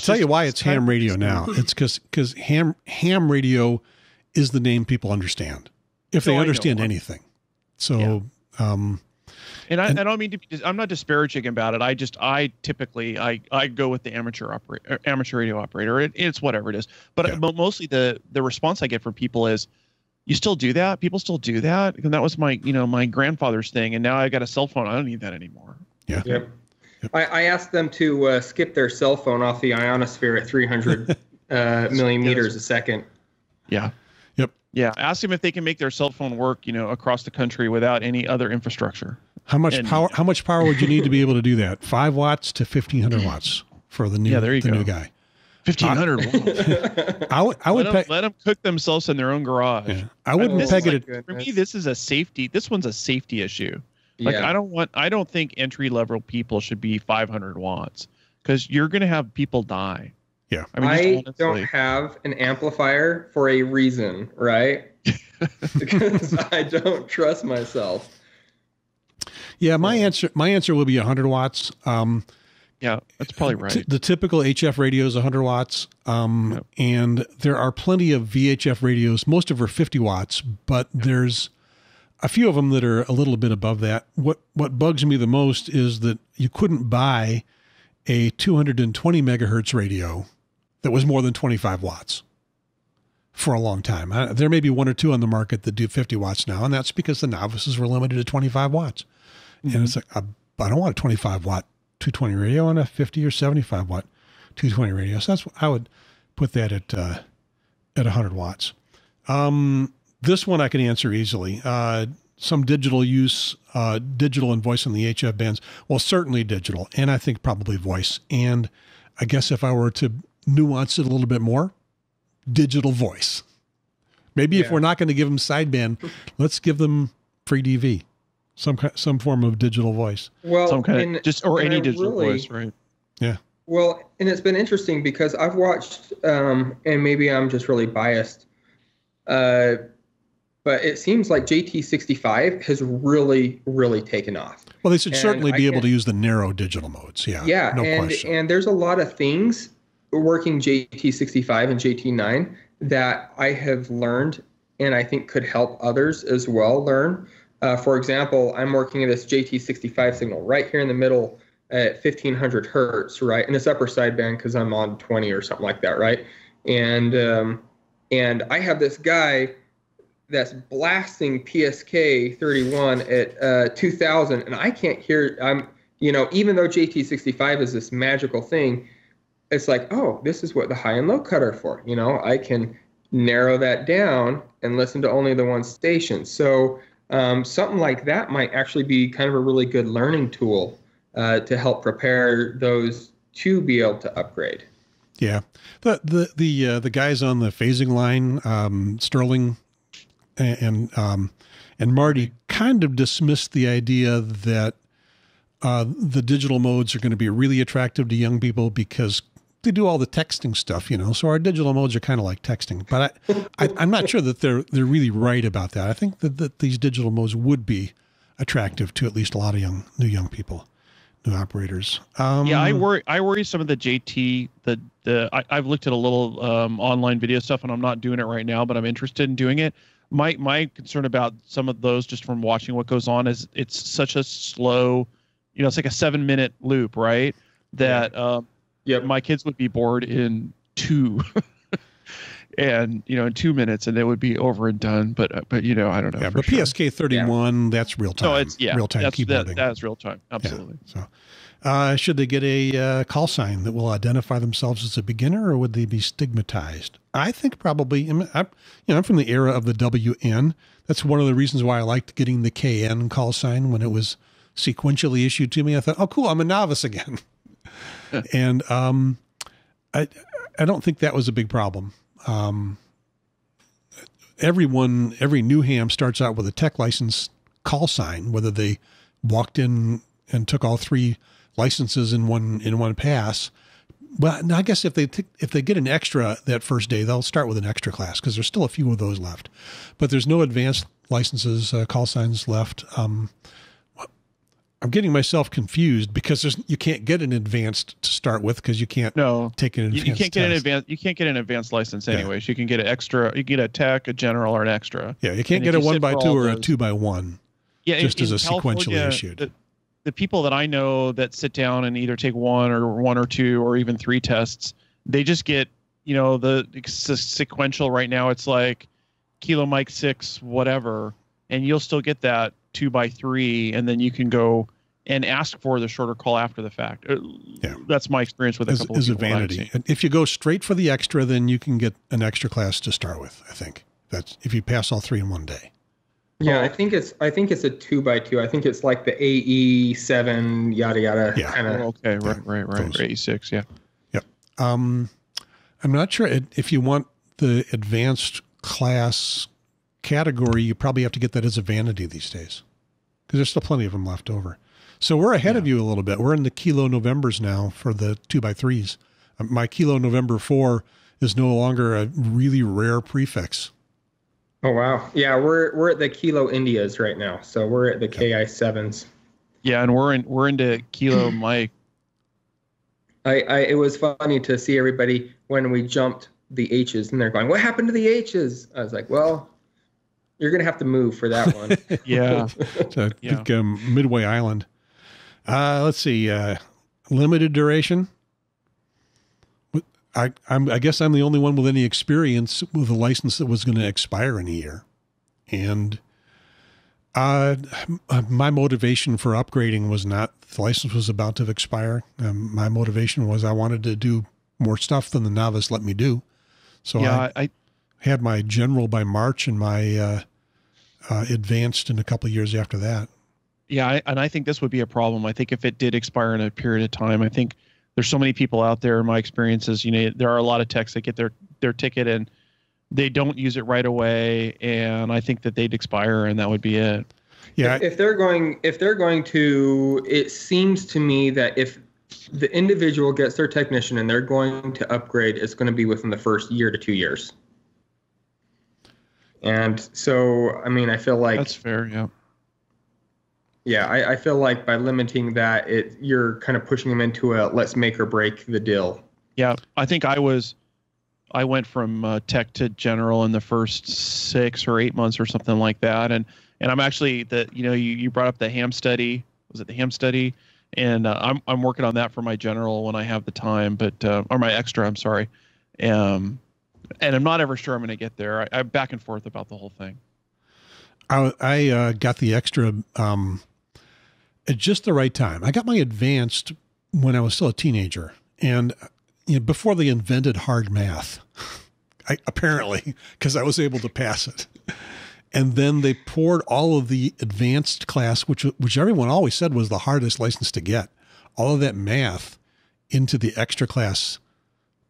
tell you why it's Ham Radio Now. It's because ham radio is the name people understand if they understand anything. So, And I don't mean to be, I'm not disparaging about it. I typically go with the amateur radio operator. It's whatever it is. But mostly the response I get from people is, you still do that? People still do that? And that was my, my grandfather's thing. And now I've got a cell phone. I don't need that anymore. Yeah. Yep. Yep. I asked them to skip their cell phone off the ionosphere at 300 million meters a second. Yeah. Yep. Yeah. Ask them if they can make their cell phone work, across the country without any other infrastructure. How much power would you need to be able to do that? 5 watts to 1,500 watts for the new new guy. 1,500 watts. Let them cook themselves in their own garage. Yeah. I wouldn't peg it. Like, for me, this one's a safety issue. Like I don't think entry level people should be 500 watts because you're going to have people die. Yeah. I don't have an amplifier for a reason, right? Because I don't trust myself. Yeah, my answer will be 100 watts. Yeah, that's probably right. The typical HF radio is 100 watts, and there are plenty of VHF radios. Most of them are 50 watts, but there's a few of them that are a little bit above that. What bugs me the most is that you couldn't buy a 220 megahertz radio that was more than 25 watts for a long time. There may be one or two on the market that do 50 watts now, and that's because the novices were limited to 25 watts. And it's like, I don't want a 25 watt 220 radio on a 50 or 75 watt 220 radio. So that's what I would put that at 100 watts. This one I can answer easily. Some digital use, digital and voice on the HF bands. Well, certainly digital. And I think probably voice. And I guess if I were to nuance it a little bit more, digital voice. Maybe if we're not going to give them sideband, let's give them free DV. Some form of digital voice. Well, any digital voice, right? Yeah. Well, and it's been interesting because I've watched, and maybe I'm just really biased, but it seems like JT65 has really, really taken off. Well, they should certainly be able to use the narrow digital modes. Yeah. Yeah, no question. And there's a lot of things working JT65 and JT9 that I have learned, and I think could help others as well learn. For example, I'm working at this JT65 signal right here in the middle at 1,500 hertz, right? And it's upper sideband because I'm on 20 or something like that, right? And I have this guy that's blasting PSK 31 at 2,000, and I can't hear. Even though JT65 is this magical thing, it's like, oh, this is what the high and low cut are for. I can narrow that down and listen to only the one station. So. Something like that might actually be kind of a really good learning tool to help prepare those to be able to upgrade. Yeah, the guys on the phasing line, Sterling and Marty, kind of dismissed the idea that the digital modes are going to be really attractive to young people because they do all the texting stuff, so our digital modes are kind of like texting, but I'm not sure that they're really right about that. I think that these digital modes would be attractive to at least a lot of young people, new operators. I worry some of the JT, I've looked at a little, online video stuff, and I'm not doing it right now, but I'm interested in doing it. My concern about some of those just from watching what goes on is it's such a slow you know, it's like a 7-minute loop, right? That my kids would be bored in 2 and, you know, in 2 minutes, and they would be over and done. But you know, I don't know. Yeah, but sure. PSK 31, that's real time. No, it's real time keyboarding. That's real time. Absolutely. Yeah. So, should they get a call sign that will identify themselves as a beginner, or would they be stigmatized? I think probably, I'm from the era of the WN. That's one of the reasons why I liked getting the KN call sign when it was sequentially issued to me. I thought, oh, cool, I'm a novice again. And I don't think that was a big problem. Every new ham starts out with a tech license call sign, whether they walked in and took all 3 licenses in one pass. Well, I guess if they get an extra that first day, they'll start with an extra class because there's still a few of those left, but there's no advanced licenses, call signs left. I'm getting myself confused because you can't get an advanced to start with because you can't take an advanced. You can't get an advanced. You can't get an advanced license anyways. Yeah. You can get an extra. You can get a tech, a general, or an extra. Yeah, you can't get a 1x2 or a 2x1. Yeah, just as a sequentially issued. The people that I know that sit down and either take 1 or 2 or even 3 tests, they just get, you know, the sequential. Right now, it's like Kilo Mike 6 whatever, and you'll still get that 2x3, and then you can go and ask for the shorter call after the fact. Yeah. That's my experience with a couple of people. It's a vanity. And if you go straight for the extra, then you can get an extra class to start with, I think. That's if you pass all 3 in one day. Yeah, I think it's a 2x2. I think it's like the AE7 yada yada kind of. Okay, right. Those. AE6, yeah. Yep. I'm not sure if you want the advanced class category, you probably have to get that as a vanity these days because there's still plenty of them left over. So we're ahead of you a little bit. We're in the Kilo Novembers now for the 2x3s. My Kilo November 4 is no longer a really rare prefix. Oh, wow. Yeah. We're at the Kilo Indias right now. So we're at the KI7s. Yeah. And we're into Kilo Mike. It was funny to see everybody when we jumped the H's and they're going, what happened to the H's? I was like, well, you're going to have to move for that one. Yeah. So I think Midway Island. Let's see. Limited duration. I guess I'm the only one with any experience with a license that was going to expire in a year. And my motivation for upgrading was not the license was about to expire. My motivation was I wanted to do more stuff than the novice let me do. So I had my general by March and my advanced in a couple of years after that. Yeah, and I think this would be a problem. I think if it did expire in a period of time, I think there's so many people out there. In my experiences, you know, there are a lot of techs that get their ticket and they don't use it right away, and I think that they'd expire and that would be it. Yeah. If they're going to, it seems to me that if the individual gets their technician and they're going to upgrade, it's going to be within the first year to 2 years. And so, I mean, I feel like that's fair. Yeah. Yeah. I feel like by limiting that, you're kind of pushing them into a let's make or break the deal. Yeah. I think I went from tech to general in the first 6 or 8 months or something like that. And I'm actually you brought up the ham study. Was it the ham study? And I'm working on that for my general when I have the time, but, or my extra, I'm sorry. And I'm not ever sure I'm going to get there. I'm back and forth about the whole thing. I got the extra at just the right time. I got my advanced when I was still a teenager, and before they invented hard math, apparently, because I was able to pass it. And then they poured all of the advanced class, which everyone always said was the hardest license to get, all of that math into the extra class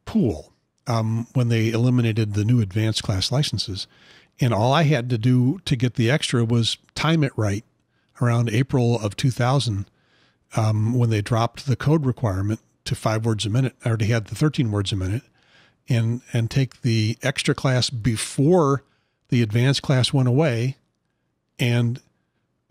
pool. When they eliminated the new advanced class licenses, and all I had to do to get the extra was time it right around April of 2000, when they dropped the code requirement to 5 words a minute. I already had the 13 words a minute, and take the extra class before the advanced class went away and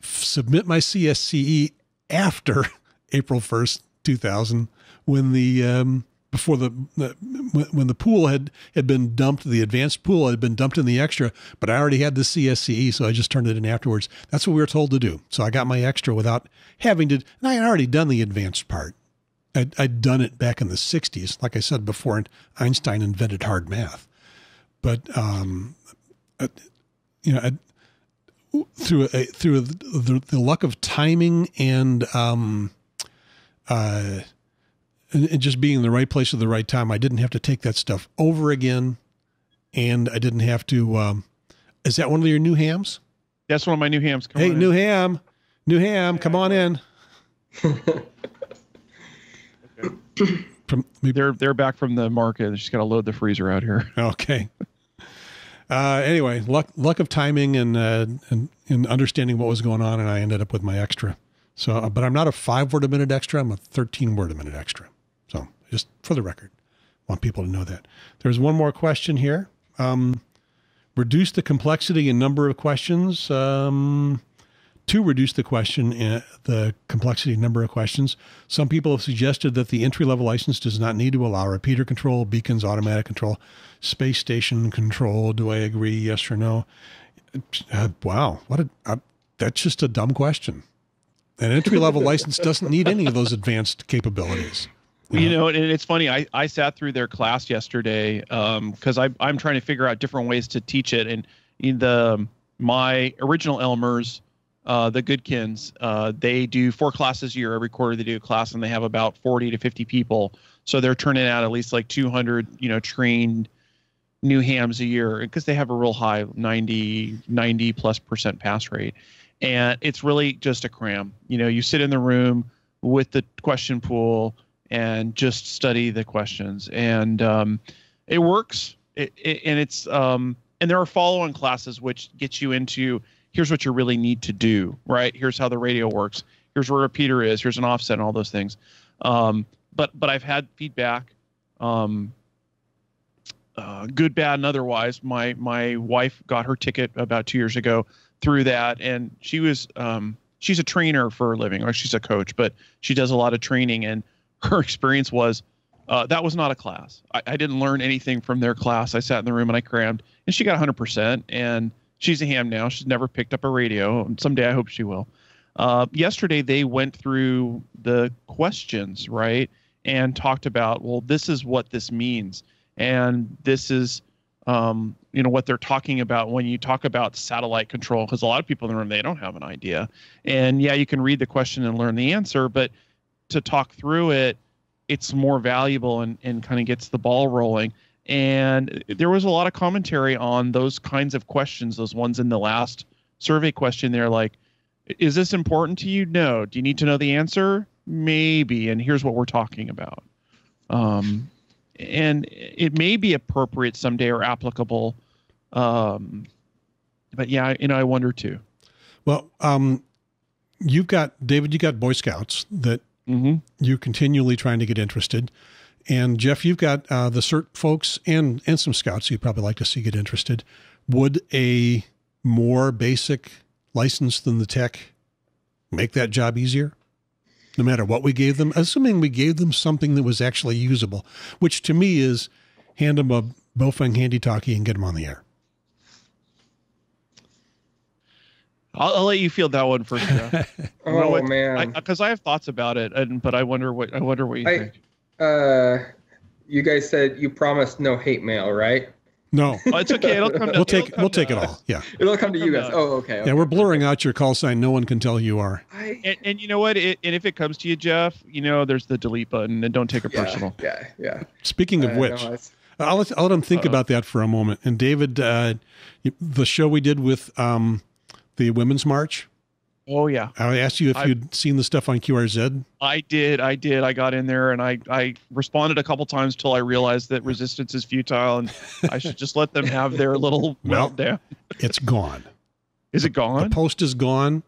submit my CSCE after April 1st, 2000, when the, before when the pool had been dumped, the advanced pool had been dumped in the extra, but I already had the CSCE, so I just turned it in afterwards. That's what we were told to do. So I got my extra without having to, and I had already done the advanced part. I'd done it back in the 60s, like I said before, and Einstein invented hard math. But, you know, through the luck of timing and just being in the right place at the right time, I didn't have to take that stuff over again, and I didn't have to. Is that one of your new hams? That's one of my new hams. Come hey, new in. Ham, new ham, yeah. Come on in. Okay. They're back from the market. She's got to load the freezer out here. Okay. Anyway, luck of timing and understanding what was going on, and I ended up with my extra. So, but I'm not a 5-word-a-minute extra. I'm a 13-word-a-minute extra. So, just for the record, want people to know that. There's one more question here. Reduce the complexity and number of questions. To reduce the complexity and number of questions, some people have suggested that the entry-level license does not need to allow repeater control, beacons, automatic control, space station control. Do I agree? Yes or no? Wow. That's just a dumb question. An entry-level license doesn't need any of those advanced capabilities. You know, and it's funny. I sat through their class yesterday because I'm trying to figure out different ways to teach it. And in my original Elmers, the Goodkins, they do 4 classes a year. Every quarter they do a class, and they have about 40 to 50 people. So they're turning out at least like 200, you know, trained new hams a year, because they have a real high 90+% pass rate. And it's really just a cram. You know, you sit in the room with the question pool and just study the questions, and it works. And there are follow-on classes which get you into, here's what you really need to do, right? Here's how the radio works. Here's where a repeater is. Here's an offset and all those things. But I've had feedback, good, bad, and otherwise. My wife got her ticket about 2 years ago through that, and she was she's a trainer for a living, or she's a coach, but she does a lot of training. And her experience was that was not a class. I didn't learn anything from their class. I sat in the room and I crammed, and she got 100%. And she's a ham now. She's never picked up a radio. Someday I hope she will. Yesterday they went through the questions, right, and talked about, well, this is what this means, and this is, you know, what they're talking about when you talk about satellite control, because a lot of people in the room, they don't have an idea. And yeah, you can read the question and learn the answer, but to talk through it, it's more valuable and kind of gets the ball rolling. And there was a lot of commentary on those kinds of questions, those ones in the last survey question. They're like, is this important to you? No. Do you need to know the answer? Maybe. And here's what we're talking about. And it may be appropriate someday or applicable. But yeah, you know, I wonder too. Well, you've got, David, you got Boy Scouts that you're continually trying to get interested. And Jeff, you've got the CERT folks and some scouts you'd probably like to see get interested. Would a more basic license than the tech make that job easier? No matter what we gave them, assuming we gave them something that was actually usable, which to me is hand them a Baofeng handy talkie and get them on the air. I'll let you field that one first. Oh, man, because I have thoughts about it, but I wonder what you think. You guys said you promised no hate mail, right? No, oh, it's okay. It'll come. We'll take it all. Yeah, it'll come to you guys. Oh, okay. Yeah, we're blurring out your call sign. No one can tell you are. And you know what? And if it comes to you, Jeff, you know there's the delete button, and don't take it personal. Yeah, yeah. Speaking of which, I'll let them think about that for a moment. And David, the show we did with the Women's March. Oh yeah. I asked you if you'd seen the stuff on QRZ. I did. I got in there and I responded a couple times till I realized that resistance is futile and I should just let them have their little meltdown. It's gone. Is it gone? The post is gone.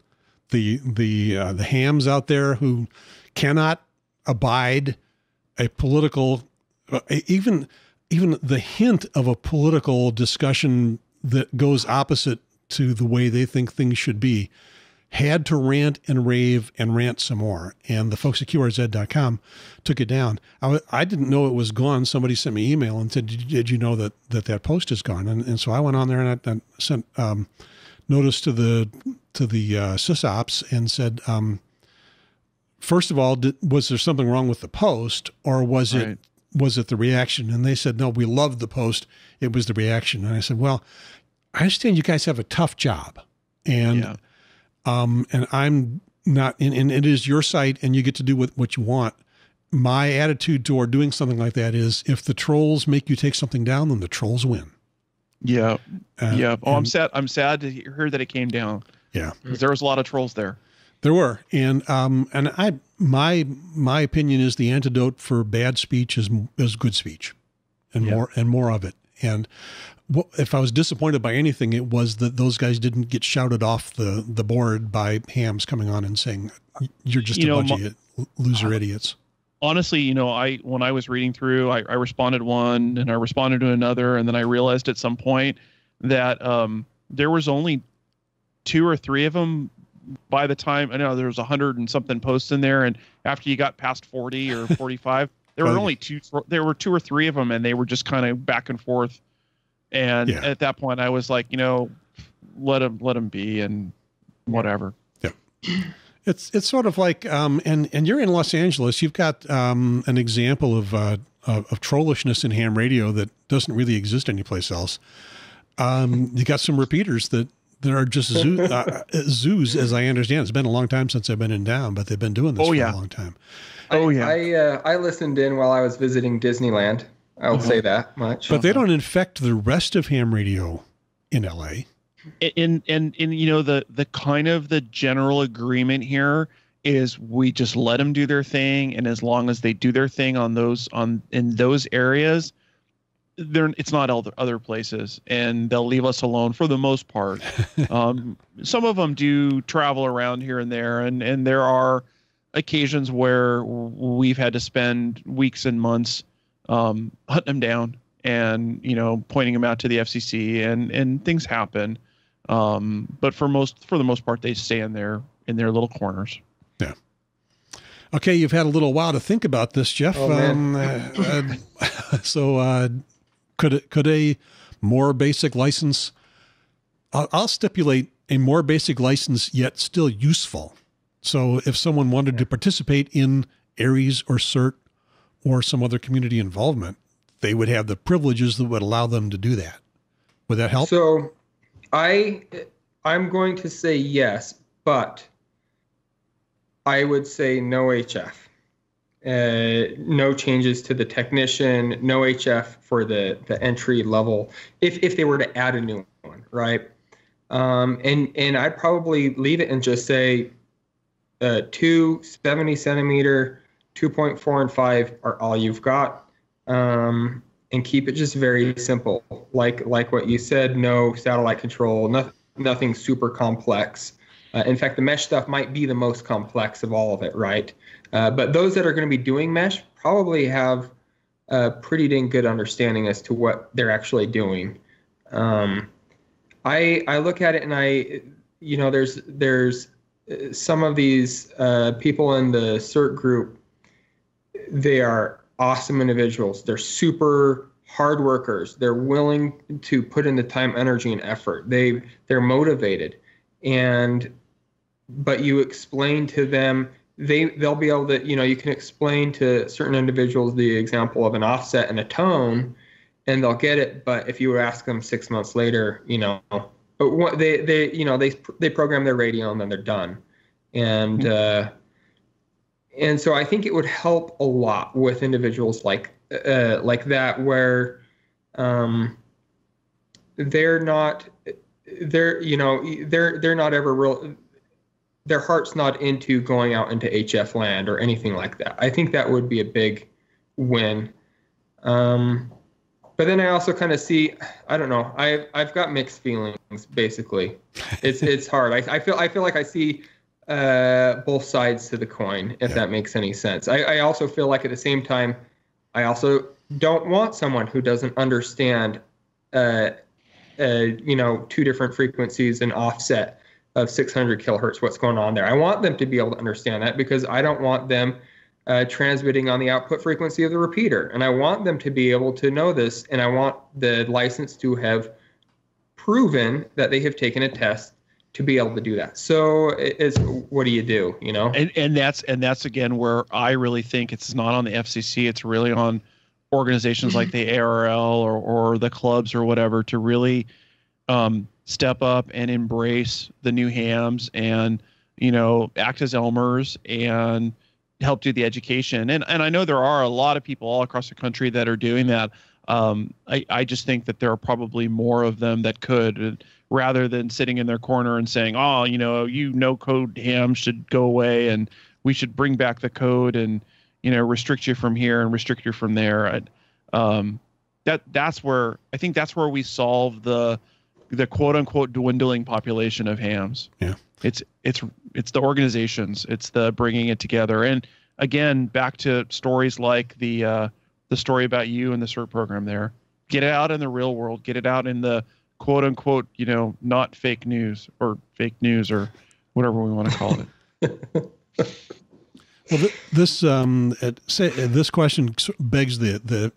The hams out there who cannot abide a political, even the hint of a political discussion that goes opposite to the way they think things should be, had to rant and rave and rant some more. And the folks at QRZ.com took it down. I didn't know it was gone. Somebody sent me an email and said, did you know that post is gone? And so I went on there and I sent notice to the sysops and said, first of all, was there something wrong with the post, or was it, right, was it the reaction? And they said, no, we loved the post. It was the reaction. And I said, well, I understand you guys have a tough job, and, yeah, and I'm not, and it is your site and you get to do what you want. My attitude toward doing something like that is, if the trolls make you take something down, then the trolls win. Yeah. Yeah. Oh, I'm sad. I'm sad to hear that it came down. Yeah. 'Cause there was a lot of trolls there. There were. And my opinion is the antidote for bad speech is good speech, and yeah, more of it. And if I was disappointed by anything, it was that those guys didn't get shouted off the board by hams coming on and saying, you're just a bunch of loser idiots. Honestly, when I was reading through, I responded one and I responded to another. And then I realized at some point that, there was only 2 or 3 of them. By the time, I know there was 100 and something posts in there, and after you got past 40 or 45, there were only 2. There were 2 or 3 of them, and they were just kind of back and forth. And yeah, at that point, I was like, let them be, and whatever. Yeah, it's sort of like, and you're in Los Angeles, you've got an example of trollishness in ham radio that doesn't really exist anyplace else. You got some repeaters that are just zoos, as I understand. It's been a long time since I've been in town, but they've been doing this for a long time. I listened in while I was visiting Disneyland. I would say that much. But they don't infect the rest of ham radio in LA. And the kind of the general agreement here is we just let them do their thing, and as long as they do their thing in those areas, it's not other places, and they'll leave us alone for the most part. Some of them do travel around here and there, and there are occasions where we've had to spend weeks and months hunting them down and pointing them out to the FCC, and things happen. But for the most part, they stay in their little corners. Yeah. Okay, you've had a little while to think about this, Jeff. Oh, could a more basic license, I'll stipulate a more basic license yet still useful. So if someone wanted to participate in ARIES or CERT or some other community involvement, they would have the privileges that would allow them to do that. Would that help? So I'm going to say yes, but I would say no HF. No changes to the technician, no HF for the entry level, if they were to add a new one, right? And I'd probably leave it and just say 2, 70 centimeter, 2.4 and 5 are all you've got. And keep it just very simple. Like what you said, no satellite control, nothing super complex. In fact, the mesh stuff might be the most complex of all of it, right? But those that are going to be doing mesh probably have a pretty dang good understanding as to what they're actually doing. I look at it and there's some of these people in the CERT group. They are awesome individuals. They're super hard workers. They're willing to put in the time, energy, and effort. They're motivated. But you explain to them, they'll be able to, you can explain to certain individuals the example of an offset and a tone, and they'll get it. But if you ask them 6 months later, they program their radio and then they're done. And so I think it would help a lot with individuals like that, where their heart's not into going out into HF land or anything like that. I think that would be a big win. But then I also kind of see, I don't know, I've got mixed feelings basically. It's hard. I feel like I see both sides to the coin, if that makes any sense. I also feel like at the same time, I also don't want someone who doesn't understand 2 different frequencies and offset. of 600 kilohertz, what's going on there. I want them to be able to understand that because I don't want them transmitting on the output frequency of the repeater. And I want them to be able to know this, and I want the license to have proven that they have taken a test to be able to do that. So it's, what do you do, you know? And that's again, where I really think it's not on the FCC. It's really on organizations like the ARL or the clubs or whatever to really step up and embrace the new hams and, you know, act as Elmers and help do the education. And I know there are a lot of people all across the country that are doing that. I just think that there are probably more of them that could, rather than sitting in their corner and saying, oh, you know, code ham should go away and we should bring back the code and, you know, restrict you from here and restrict you from there. That's where we solve the quote unquote dwindling population of hams. Yeah. It's the organizations, it's the bringing it together. And again, back to stories like the story about you and the CERT program there, get it out in the real world, get it out in the quote unquote, you know, not fake news or whatever we want to call it. Well, this question begs the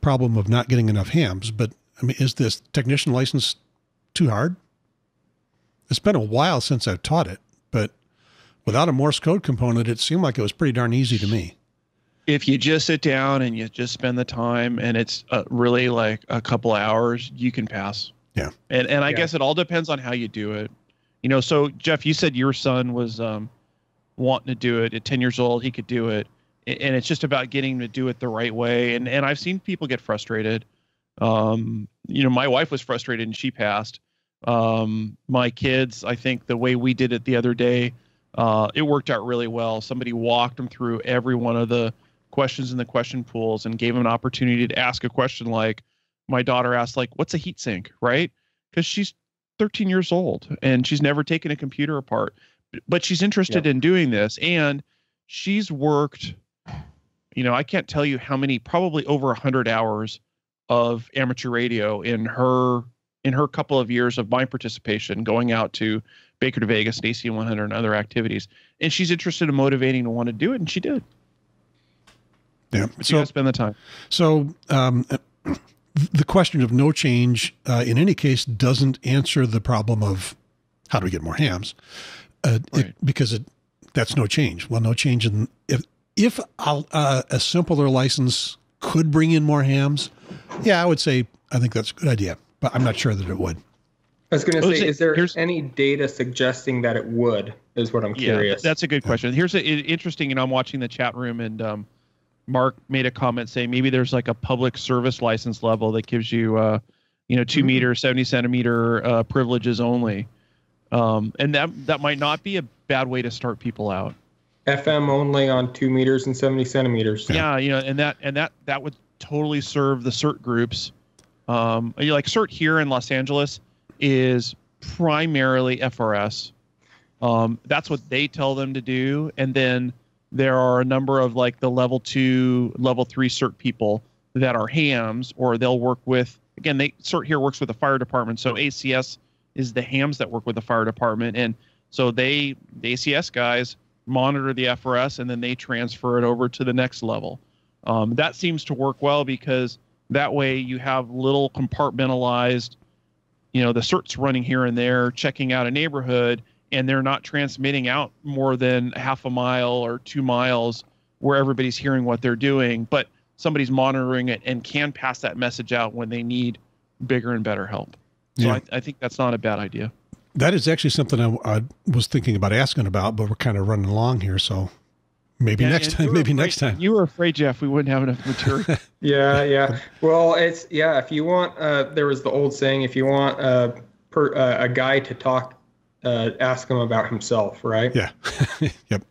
problem of not getting enough hams, but I mean, is this technician license too hard? It's been a while since I've taught it, but without a Morse code component, it seemed like it was pretty darn easy to me. If you just sit down and you just spend the time and it's really like a couple of hours, you can pass. Yeah. And I guess it all depends on how you do it. You know, so Jeff, you said your son was wanting to do it at 10 years old. He could do it. And it's just about getting him to do it the right way. And I've seen people get frustrated. You know, my wife was frustrated and she passed. My kids, I think the way we did it the other day, it worked out really well. Somebody walked them through every one of the questions in the question pools and gave them an opportunity to ask a question. Like my daughter asked, like, what's a heat sink, right? Because she's 13 years old and she's never taken a computer apart, but she's interested in doing this. And she's worked, you know, I can't tell you how many, probably over 100 hours of amateur radio in her couple of years of my participation, going out to Baker to Vegas, AC 100 and other activities. And she's interested in motivating to want to do it. And she did. Yeah. But so you gotta spend the time. So, the question of no change, in any case, doesn't answer the problem of how do we get more hams? Right. That's no change. Well, no change. In if a simpler license could bring in more hams. Yeah, I would say, I think that's a good idea, but I'm not sure that it would. I was going to say, is there any data suggesting that it would, is what I'm curious. That's a good question. Here's interesting, and I'm watching the chat room, and Mark made a comment saying maybe there's like a public service license level that gives you, 2 meter, 70 centimeter privileges only. And that might not be a bad way to start people out. FM only on 2 meters and 70 centimeters. Yeah. And that would totally serve the CERT groups. Like CERT here in Los Angeles is primarily FRS. That's what they tell them to do. And then there are a number of like the level 2, level 3 CERT people that are hams, or they'll work with, again, CERT here works with the fire department. So ACS is the hams that work with the fire department. And so the ACS guys monitor the FRS and then they transfer it over to the next level. That seems to work well because that way you have little compartmentalized, the CERTs running here and there, checking out a neighborhood, and they're not transmitting out more than half a mile or 2 miles where everybody's hearing what they're doing, but somebody's monitoring it and can pass that message out when they need bigger and better help. So I think that's not a bad idea. That is actually something I was thinking about asking about, but we're kind of running along here. So maybe next time. You were afraid, Jeff, we wouldn't have enough material. Yeah. Well, if you want, there was the old saying, if you want a guy to talk, ask him about himself, right? Yeah. Yep.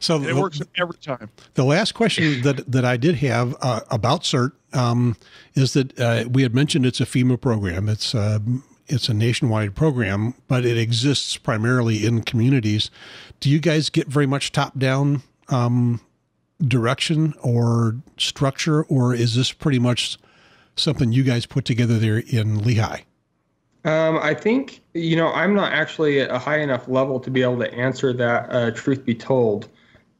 So it works every time. The last question that I did have about CERT is that we had mentioned it's a FEMA program. It's a nationwide program, but it exists primarily in communities. Do you guys get very much top-down direction or structure, or is this pretty much something you guys put together there in Lehi? I think, you know, I'm not actually at a high enough level to be able to answer that, truth be told.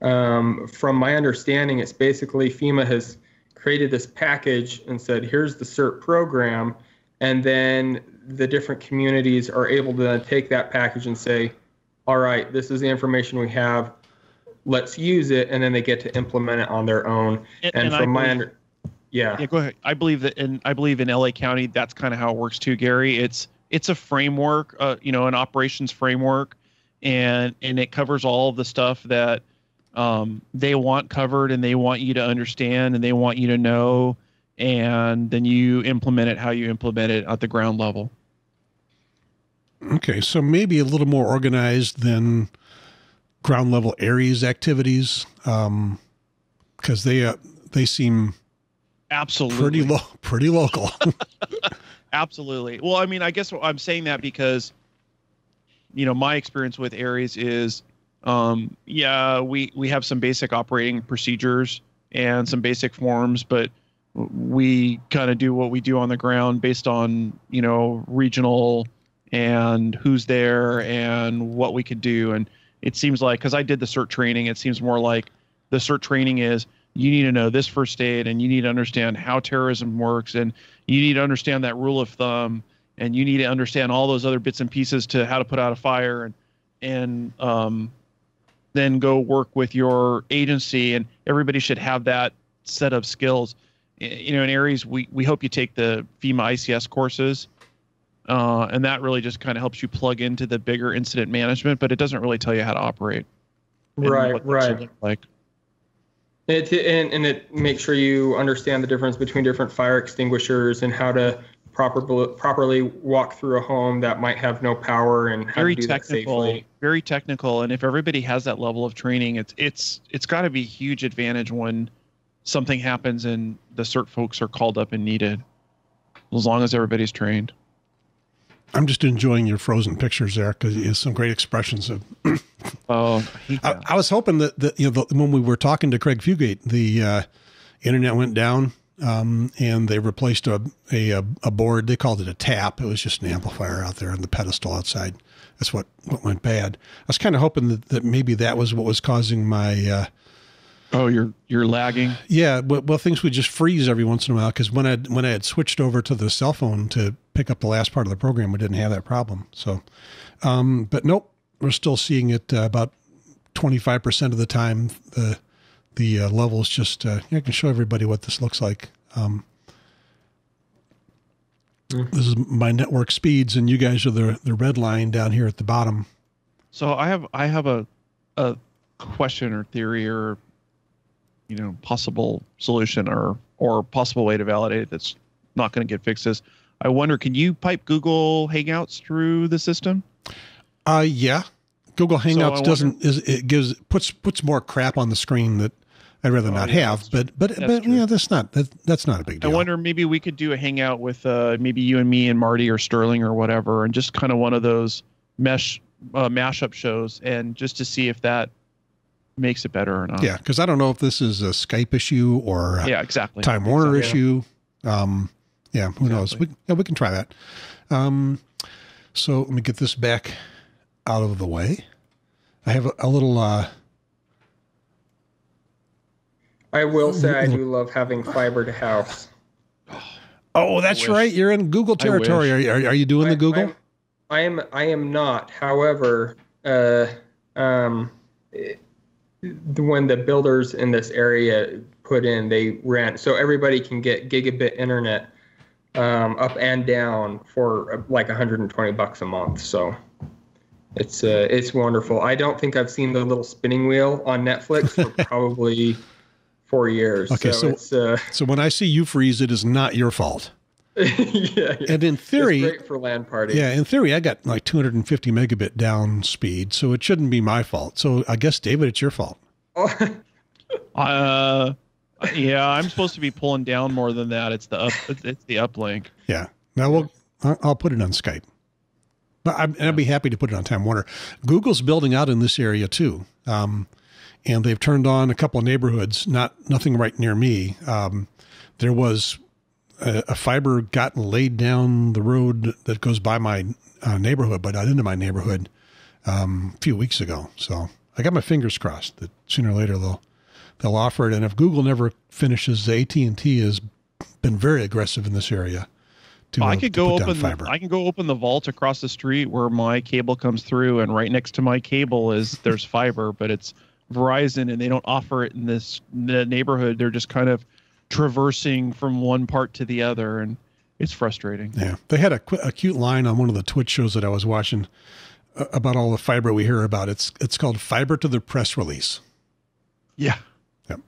From my understanding, it's basically FEMA has created this package and said, here's the CERT program. And then the different communities are able to take that package and say, all right, this is the information we have. Let's use it. And then they get to implement it on their own. And from my understanding. Yeah. Yeah, go ahead. I believe that, and I believe in LA County, that's kind of how it works too, Gary. It's a framework, you know, an operations framework, and it covers all of the stuff that they want covered, and they want you to understand, and they want you to know, and then you implement it how you implement it at the ground level. Okay, so maybe a little more organized than ground level ARIES activities, because they seem. Absolutely. Pretty local. Absolutely. Well, I mean, I guess I'm saying that because, you know, my experience with ARIES is, yeah, we have some basic operating procedures and some basic forms, but we kind of do what we do on the ground based on, you know, regional and who's there and what we could do. And it seems like, because I did the CERT training, it seems more like the CERT training is, you need to know this first aid, and you need to understand how terrorism works, and you need to understand that rule of thumb, and you need to understand all those other bits and pieces to how to put out a fire, and then go work with your agency. And everybody should have that set of skills. You know, in ARIES, we hope you take the FEMA ICS courses, and that really just kind of helps you plug into the bigger incident management, but it doesn't really tell you how to operate. Right, right. Like. It makes sure you understand the difference between different fire extinguishers and how to properly walk through a home that might have no power and how to do that safely. Very technical. And if everybody has that level of training, it's got to be a huge advantage when something happens and the CERT folks are called up and needed, as long as everybody's trained. I'm just enjoying your frozen pictures there because it's some great expressions of. Oh, yeah. I was hoping that you know, when we were talking to Craig Fugate, the internet went down, and they replaced a board. They called it a tap. It was just an amplifier out there on the pedestal outside. That's what went bad. I was kind of hoping that maybe that was what was causing my. Oh, you're lagging. Yeah, well, things would just freeze every once in a while because when I had switched over to the cell phone to pick up the last part of the program, we didn't have that problem. So, but nope, we're still seeing it about 25% of the time. The levels just I can show everybody what this looks like. This is my network speeds, and you guys are the red line down here at the bottom. So I have a question or theory or. You know, possible solution or possible way to validate it that's not going to get fixed is, I wonder, can you pipe Google Hangouts through the system? Yeah, Google Hangouts puts more crap on the screen that I'd rather not have. But yeah, that's not a big deal. I wonder, maybe we could do a Hangout with maybe you and me and Marty or Sterling or whatever, and just kind of one of those mashup shows, and just to see if that. Makes it better or not. Yeah, because I don't know if this is a Skype issue or a Time Warner issue. Yeah, who knows? We can try that. So let me get this back out of the way. I have a little... I will say I do love having fiber to house. Oh, that's right. You're in Google territory. Are you doing the Google? I am not. However, when the builders in this area put in, they ran so everybody can get gigabit internet up and down for like $120 a month. So it's wonderful. I don't think I've seen the little spinning wheel on Netflix for probably 4 years. Okay, so when I see you freeze, it is not your fault. Yeah, and in theory, it's great for land parties. Yeah, in theory, I got like 250 megabit down speed, so it shouldn't be my fault. So I guess, David, it's your fault. Yeah, I'm supposed to be pulling down more than that. It's the uplink. Yeah. Now I'll put it on Skype, but I'd be happy to put it on Time Warner. Google's building out in this area too, and they've turned on a couple of neighborhoods. Nothing right near me. There was. a fiber got laid down the road that goes by my neighborhood, but not into my neighborhood, a few weeks ago. So I got my fingers crossed that sooner or later they'll offer it. And if Google never finishes, AT&T has been very aggressive in this area. I can go open the vault across the street where my cable comes through, and right next to my cable there's fiber, but it's Verizon, and they don't offer it in the neighborhood. They're just kind of traversing from one part to the other, and it's frustrating. Yeah, they had a cute line on one of the Twitch shows that I was watching about all the fiber we hear about. It's called fiber to the press release. Yeah. Yep.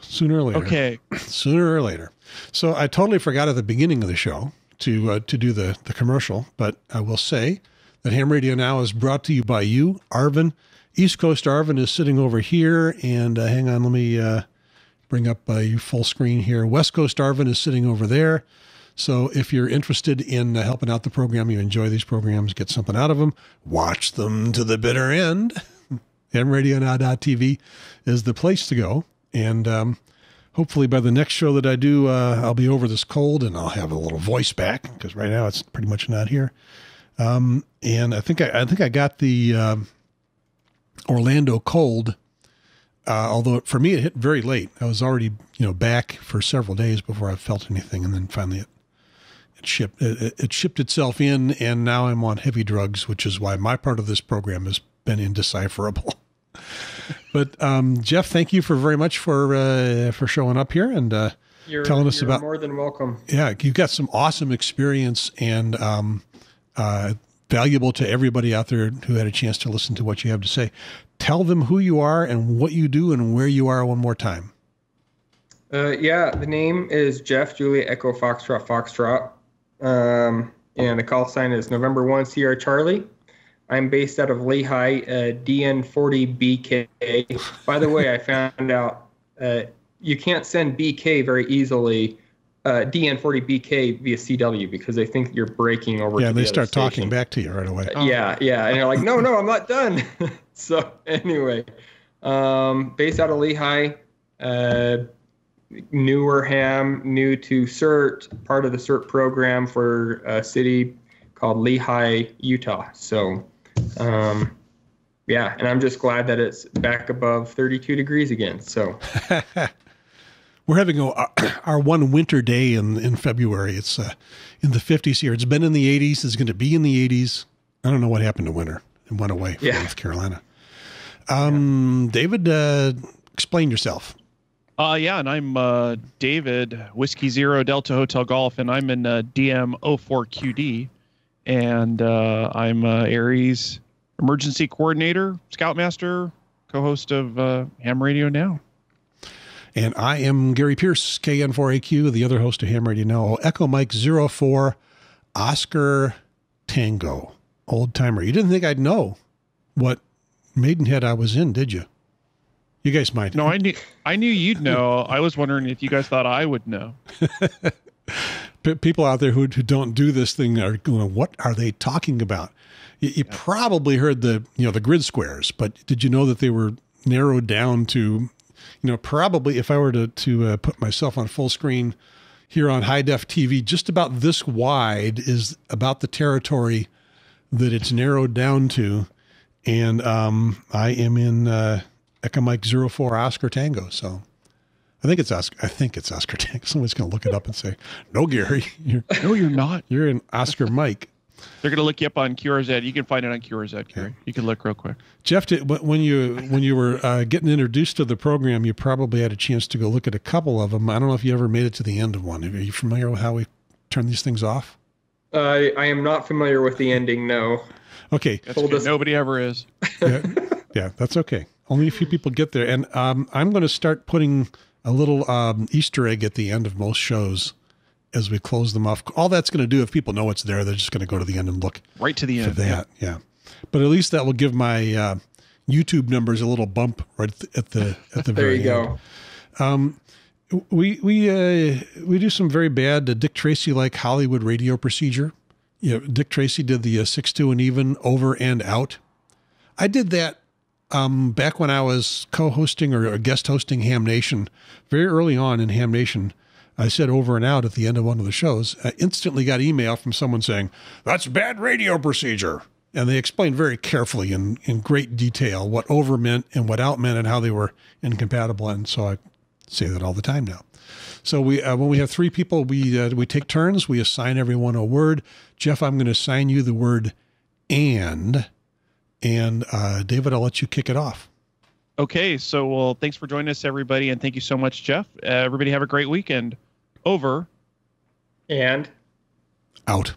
Sooner or later. Okay. Sooner or later. So I totally forgot at the beginning of the show to do the commercial, but I will say that Ham Radio Now is brought to you by you, Arvin. East Coast Arvin is sitting over here, and hang on, let me bring up you full screen here. West Coast Arvin is sitting over there. So if you're interested in helping out the program, you enjoy these programs, get something out of them, watch them to the bitter end. HamRadioNow.tv is the place to go. And hopefully by the next show that I do, I'll be over this cold and I'll have a little voice back, because right now it's pretty much not here. And I think I got the Orlando cold, although for me it hit very late. I was already back for several days before I felt anything, and then finally it shipped itself in, and now I'm on heavy drugs, which is why my part of this program has been indecipherable. But Jeff, thank you very much for showing up here and telling us about. You're more than welcome. Yeah, you've got some awesome experience, and valuable to everybody out there who had a chance to listen to what you have to say. Tell them who you are and what you do and where you are one more time. Yeah, the name is Jeff Juliet Echo Foxtrot Foxtrot, and the call sign is November 1 Sierra Charlie. I'm based out of Lehi, DN40BK. By the way, I found out you can't send BK very easily, DN40BK via CW, because they think you're breaking over. Yeah, they start talking back to you right away. Yeah, and you're like, no, I'm not done. So anyway, based out of Lehi, newer ham, new to CERT, part of the CERT program for a city called Lehi, Utah. So, yeah, and I'm just glad that it's back above 32 degrees again. So we're having our one winter day in February. It's in the 50s here. It's been in the 80s. It's going to be in the 80s. I don't know what happened to winter. It went away from North Carolina. David, explain yourself. Yeah, and I'm David, Whiskey Zero Delta Hotel Golf, and I'm in DM04QD. And I'm Aries Emergency Coordinator, Scoutmaster, co-host of Ham Radio Now. And I am Gary Pierce, KN4AQ, the other host of Ham Radio Now, Echo Mike 04 Oscar Tango, old-timer. You didn't think I'd know what Maidenhead I was in, did you? You guys might. No, I knew you'd know. I was wondering if you guys thought I would know. People out there who don't do this thing are going, what are they talking about? You probably heard the grid squares, but did you know that they were narrowed down to, probably if I were to put myself on full screen here on high def TV, just about this wide is about the territory that it's narrowed down to. And I am in Echo Mike 04 Oscar Tango, so. I think it's Oscar Tango. Somebody's going to look it up and say, no, Gary. You're not. You're an Oscar Mike. They're going to look you up on QRZ. You can find it on QRZ, Gary. Okay. You can look real quick. Jeff, when you were getting introduced to the program, you probably had a chance to go look at a couple of them. I don't know if you ever made it to the end of one. Are you familiar with how we turn these things off? I am not familiar with the ending, no. Okay. Nobody ever is. Yeah, that's okay. Only a few people get there. And I'm going to start putting a little Easter egg at the end of most shows as we close them off. All that's going to do, if people know it's there, they're just going to go to the end and look right to the end. Yeah. But at least that will give my YouTube numbers a little bump right at the very end. There you go. We do some very bad Dick Tracy like Hollywood radio procedure. You know, Dick Tracy did the 6-2 and even, over and out. I did that. Back when I was co-hosting or guest hosting Ham Nation, very early on in Ham Nation, I said over and out at the end of one of the shows, I instantly got email from someone saying, that's bad radio procedure. And they explained very carefully in great detail what over meant and what out meant and how they were incompatible. And so I say that all the time now. So we, when we have three people, we take turns. We assign everyone a word. Jeff, I'm going to assign you the word and David, I'll let you kick it off. Okay. So, well, thanks for joining us, everybody. And thank you so much, Jeff. Everybody have a great weekend. Over. And. Out.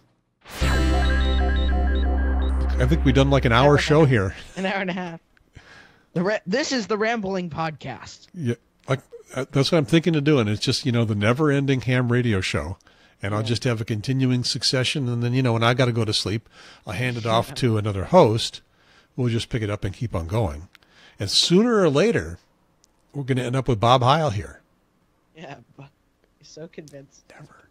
I think we've done like an hour show here. An hour and a half. This is the Rambling Podcast. Yeah, like that's what I'm thinking of doing. It's just, you know, the never-ending ham radio show. And I'll just have a continuing succession. And then, you know, when I got to go to sleep, I'll hand it off to another host. We'll just pick it up and keep on going. And sooner or later, we're going to end up with Bob Heil here. Yeah. He's so convinced. Never.